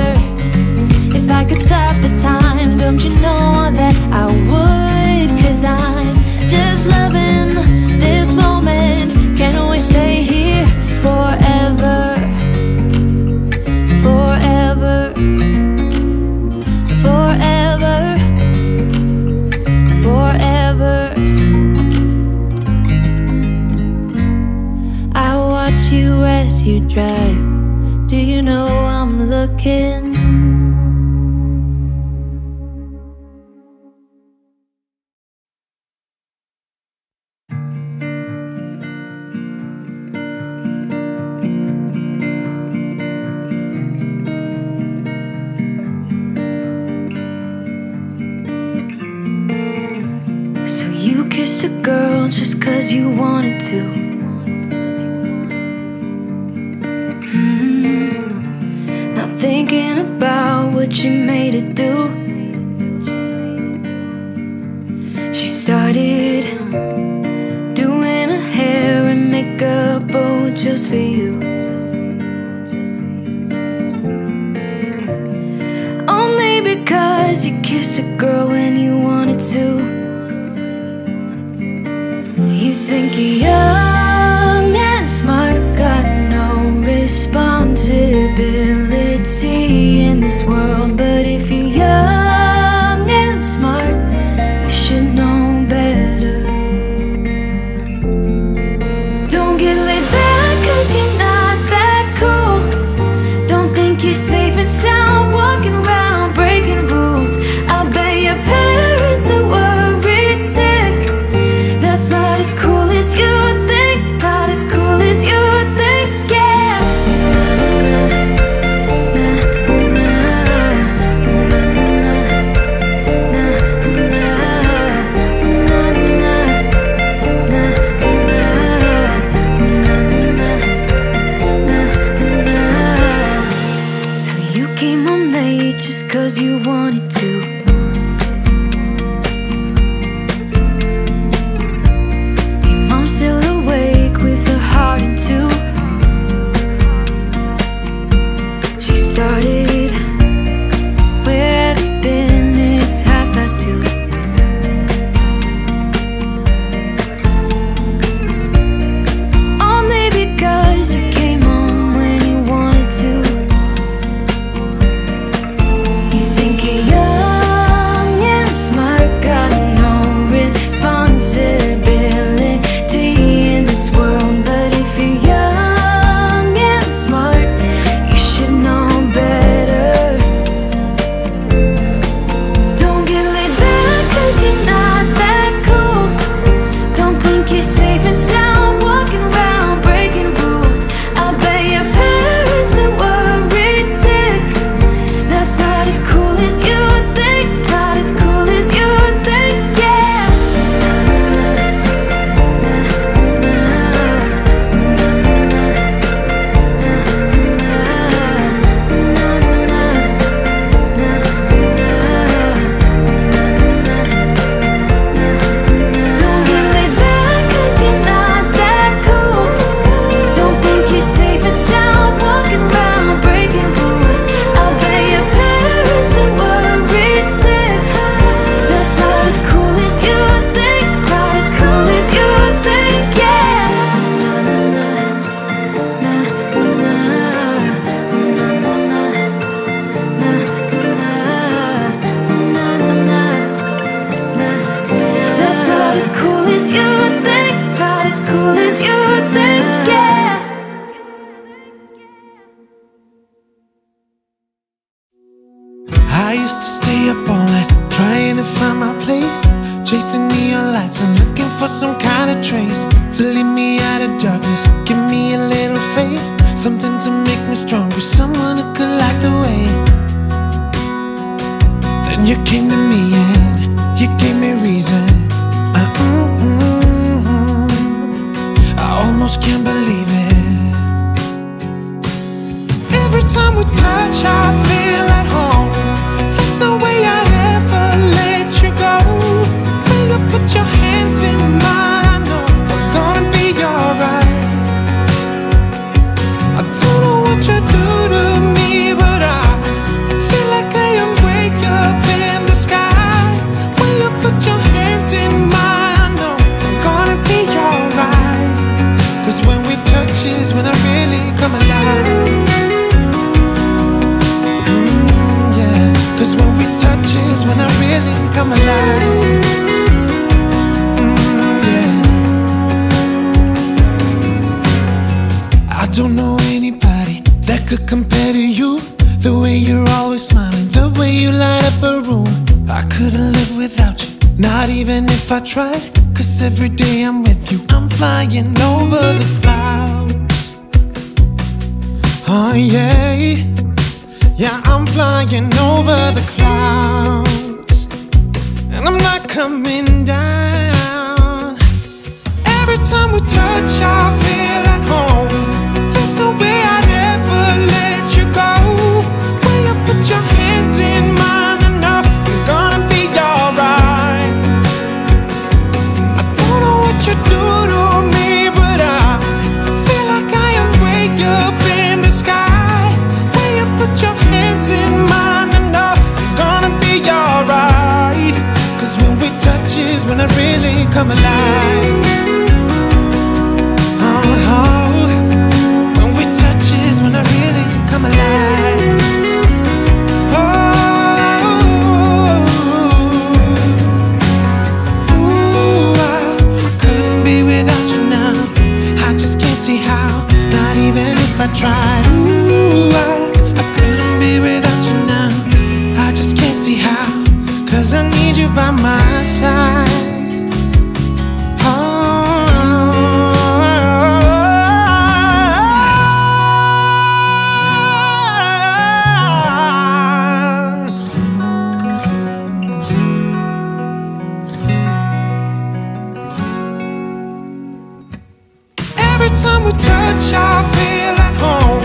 If I could stop the time, don't you know that I would? 'Cause I'm just loving this moment. Can we stay here forever? Forever. Forever. Forever. I watch you as you drive. Do you know I'm looking? A girl just 'cause you wanted to. Not thinking about what you made her do. She started doing her hair and makeup, oh, just for you. Only because you kissed a girl when you wanted to. You think you're young and smart, got no responsibility in this world. But if you're young and smart, you should know better. Don't get laid back 'cause you're not that cool. Don't think you're safe and sound, walking around breaking rules. I bet your parents are worried sick. That's not as cool as you think, not as cool as you think, yeah. So you came home late just 'cause you wanted to. touch I feel at home. There's no way I'd ever let you go. When you put your hands in mine, I know I'm gonna be alright. I don't know what you do to me, but I feel like I am wake up in the sky. When you put your hands in mine, I know I'm gonna be alright. Cause when we touch is when I really come alive. When I really come alive, yeah. I don't know anybody that could compare to you. The way you're always smiling, the way you light up a room. I couldn't live without you, not even if I tried. Cause every day I'm with you, I'm flying over the clouds. Oh yeah, yeah, I'm flying over the clouds, and I'm not coming down. Every time we touch, I feel at home. There's no way I'd ever let you go. When you put your hands in mine, I know you're gonna be alright. I don't know what you do to me, but I feel like I am way up in the sky. When you put your in mind, I know you're gonna be alright. Cause when we touch is when I really come alive. When we touch is when I really come alive. Oh, ooh, I couldn't be without you now. I just can't see how, not even if I tried. Ooh, I need you by my side. Oh. Every time we touch, I feel at home.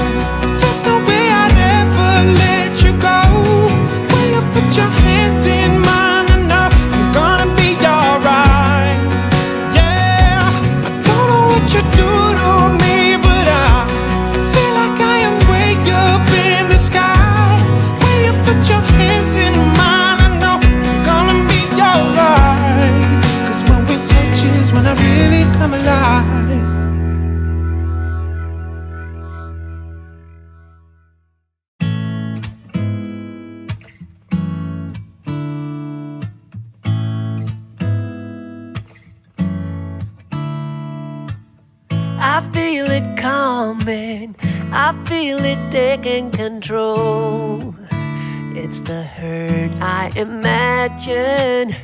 I feel it coming, I feel it taking control. It's the hurt I imagine,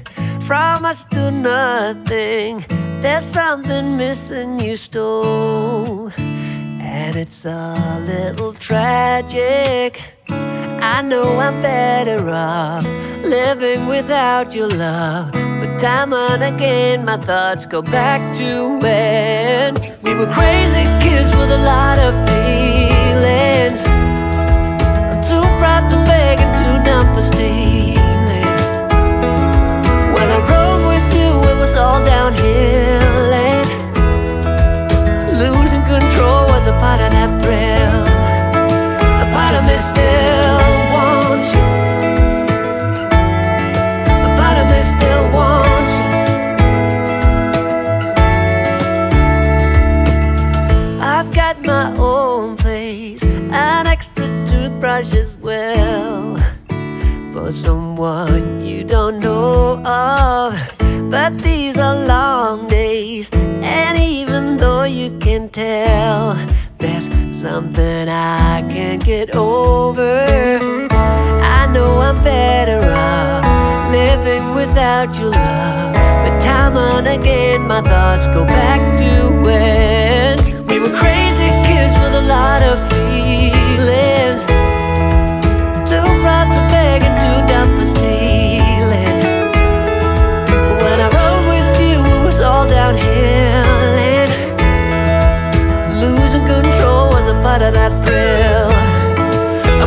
from us to nothing. There's something missing you stole, and it's a little tragic. I know I'm better off living without your love, but time and again my thoughts go back to when we were crazy kids with a lot of feelings. I'm too proud to beg and too dumb for stealing. When I rode with you it was all downhill, and losing control was a part of that thrill. A part of me still wants you. My own place, an extra toothbrush as well, for someone you don't know of. But these are long days, and even though you can tell there's something I can't get over, I know I'm better off living without your love, but time and again my thoughts go back to when we were crazy kids with a lot of feelings. Too proud to beg and too dumb for stealing. When I rode with you it was all downhill, and losing control was a part of that thrill. A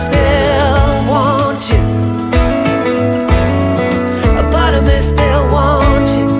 Still want you, a part of me still wants you.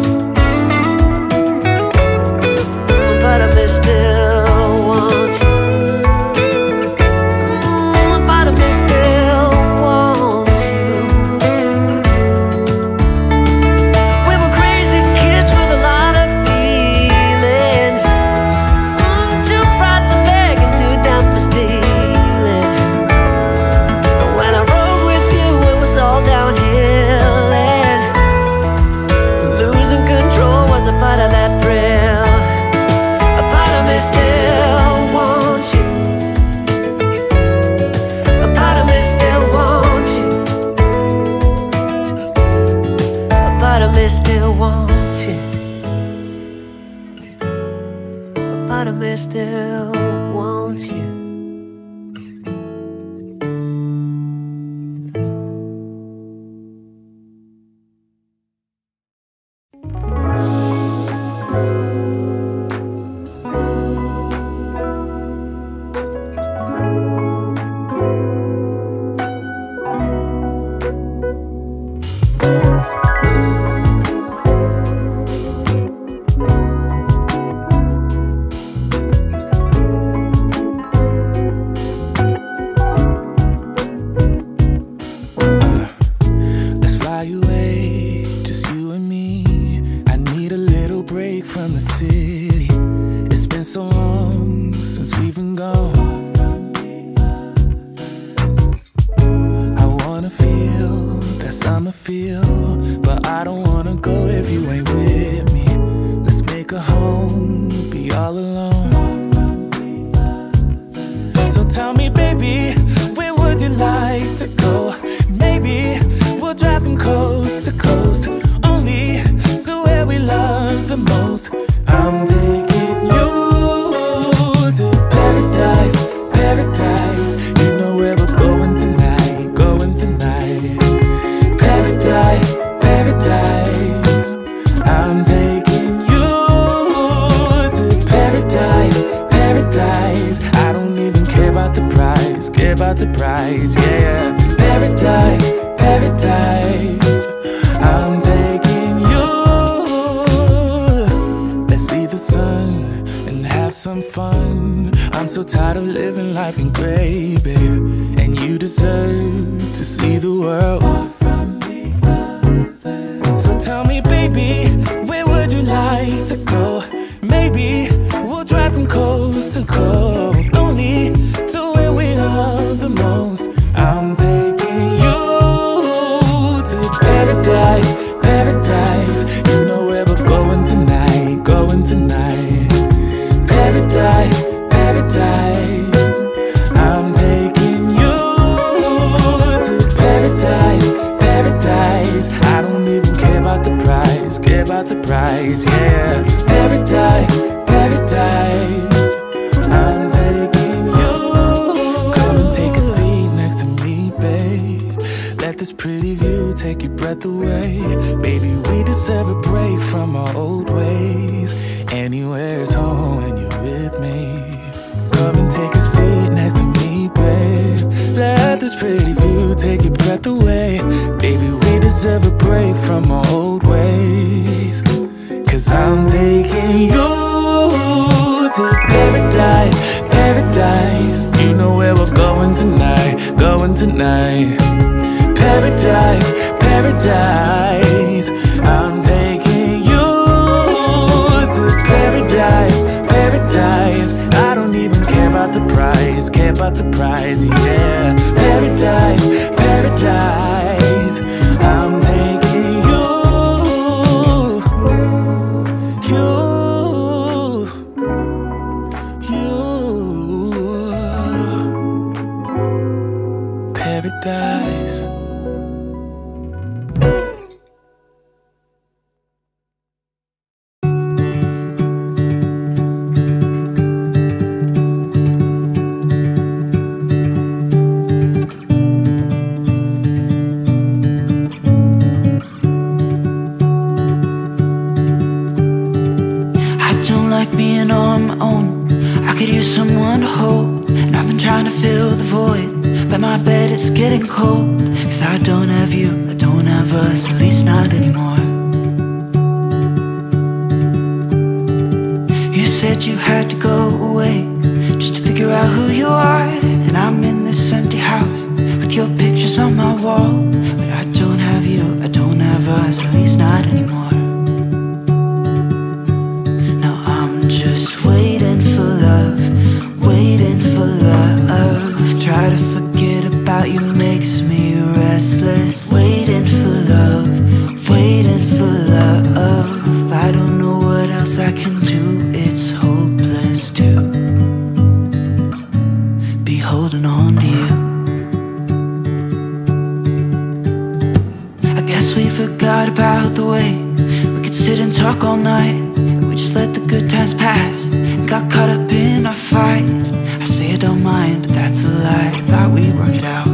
Someone to hold, and I've been trying to fill the void, But my bed is getting cold, 'cause I don't have you, I don't have us, at least not anymore. You said you had to go away, just to figure out who you are. And I'm in this empty house, with your pictures on my wall. But I don't have you, I don't have us, at least not anymore. Now I'm just waiting for love, waiting for love. Try to forget about you makes me restless. Waiting for love, waiting for love. I don't know what else I can do, it's hopeless to be holding on to you. I guess we forgot about the way we could sit and talk all night. We just let the good times pass and got caught up in our fights. I say I don't mind, but that's a lie. I thought we'd work it out.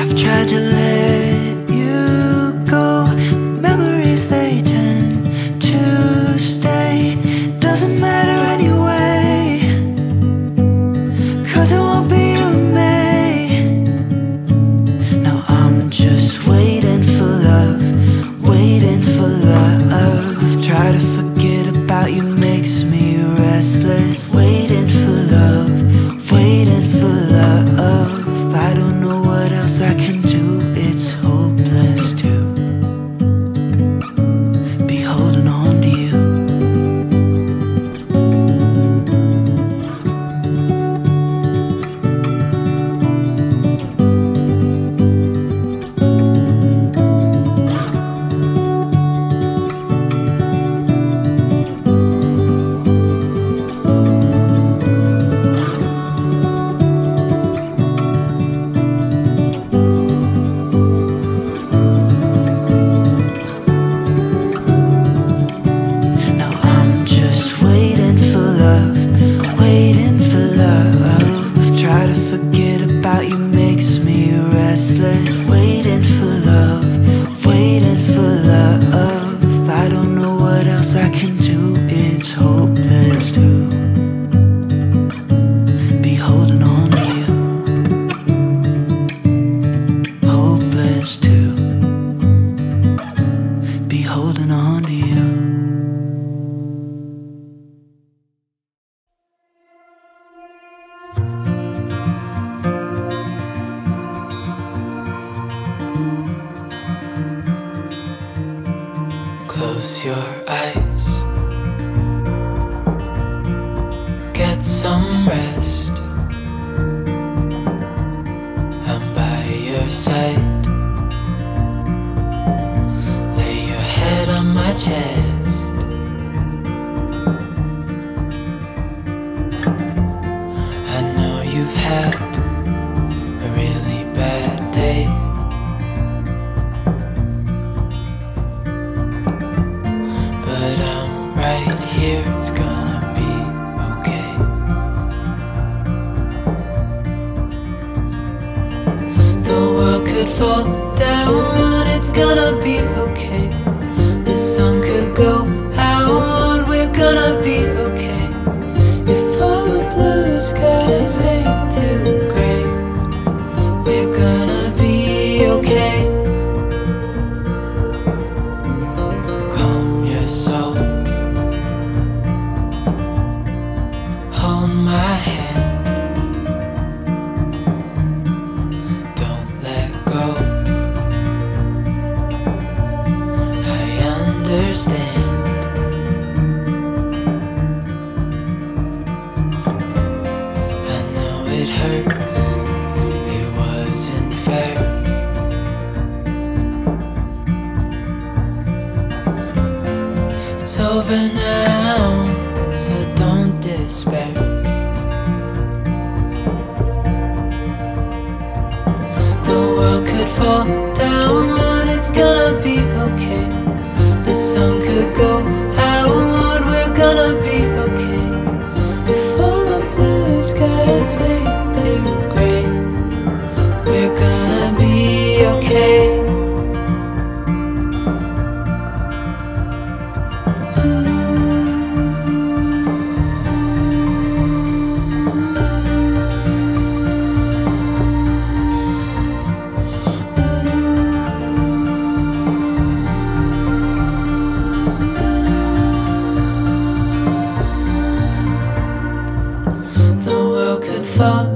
I've tried to let you go. Memories, they tend to stay. Doesn't matter anyway, 'cause it won't be you and me. Now I'm just waiting for love, waiting for love. Try to forget about you makes me restless, waiting for love, I don't know what else I can do, it's hopeless to be holding on to you. sun.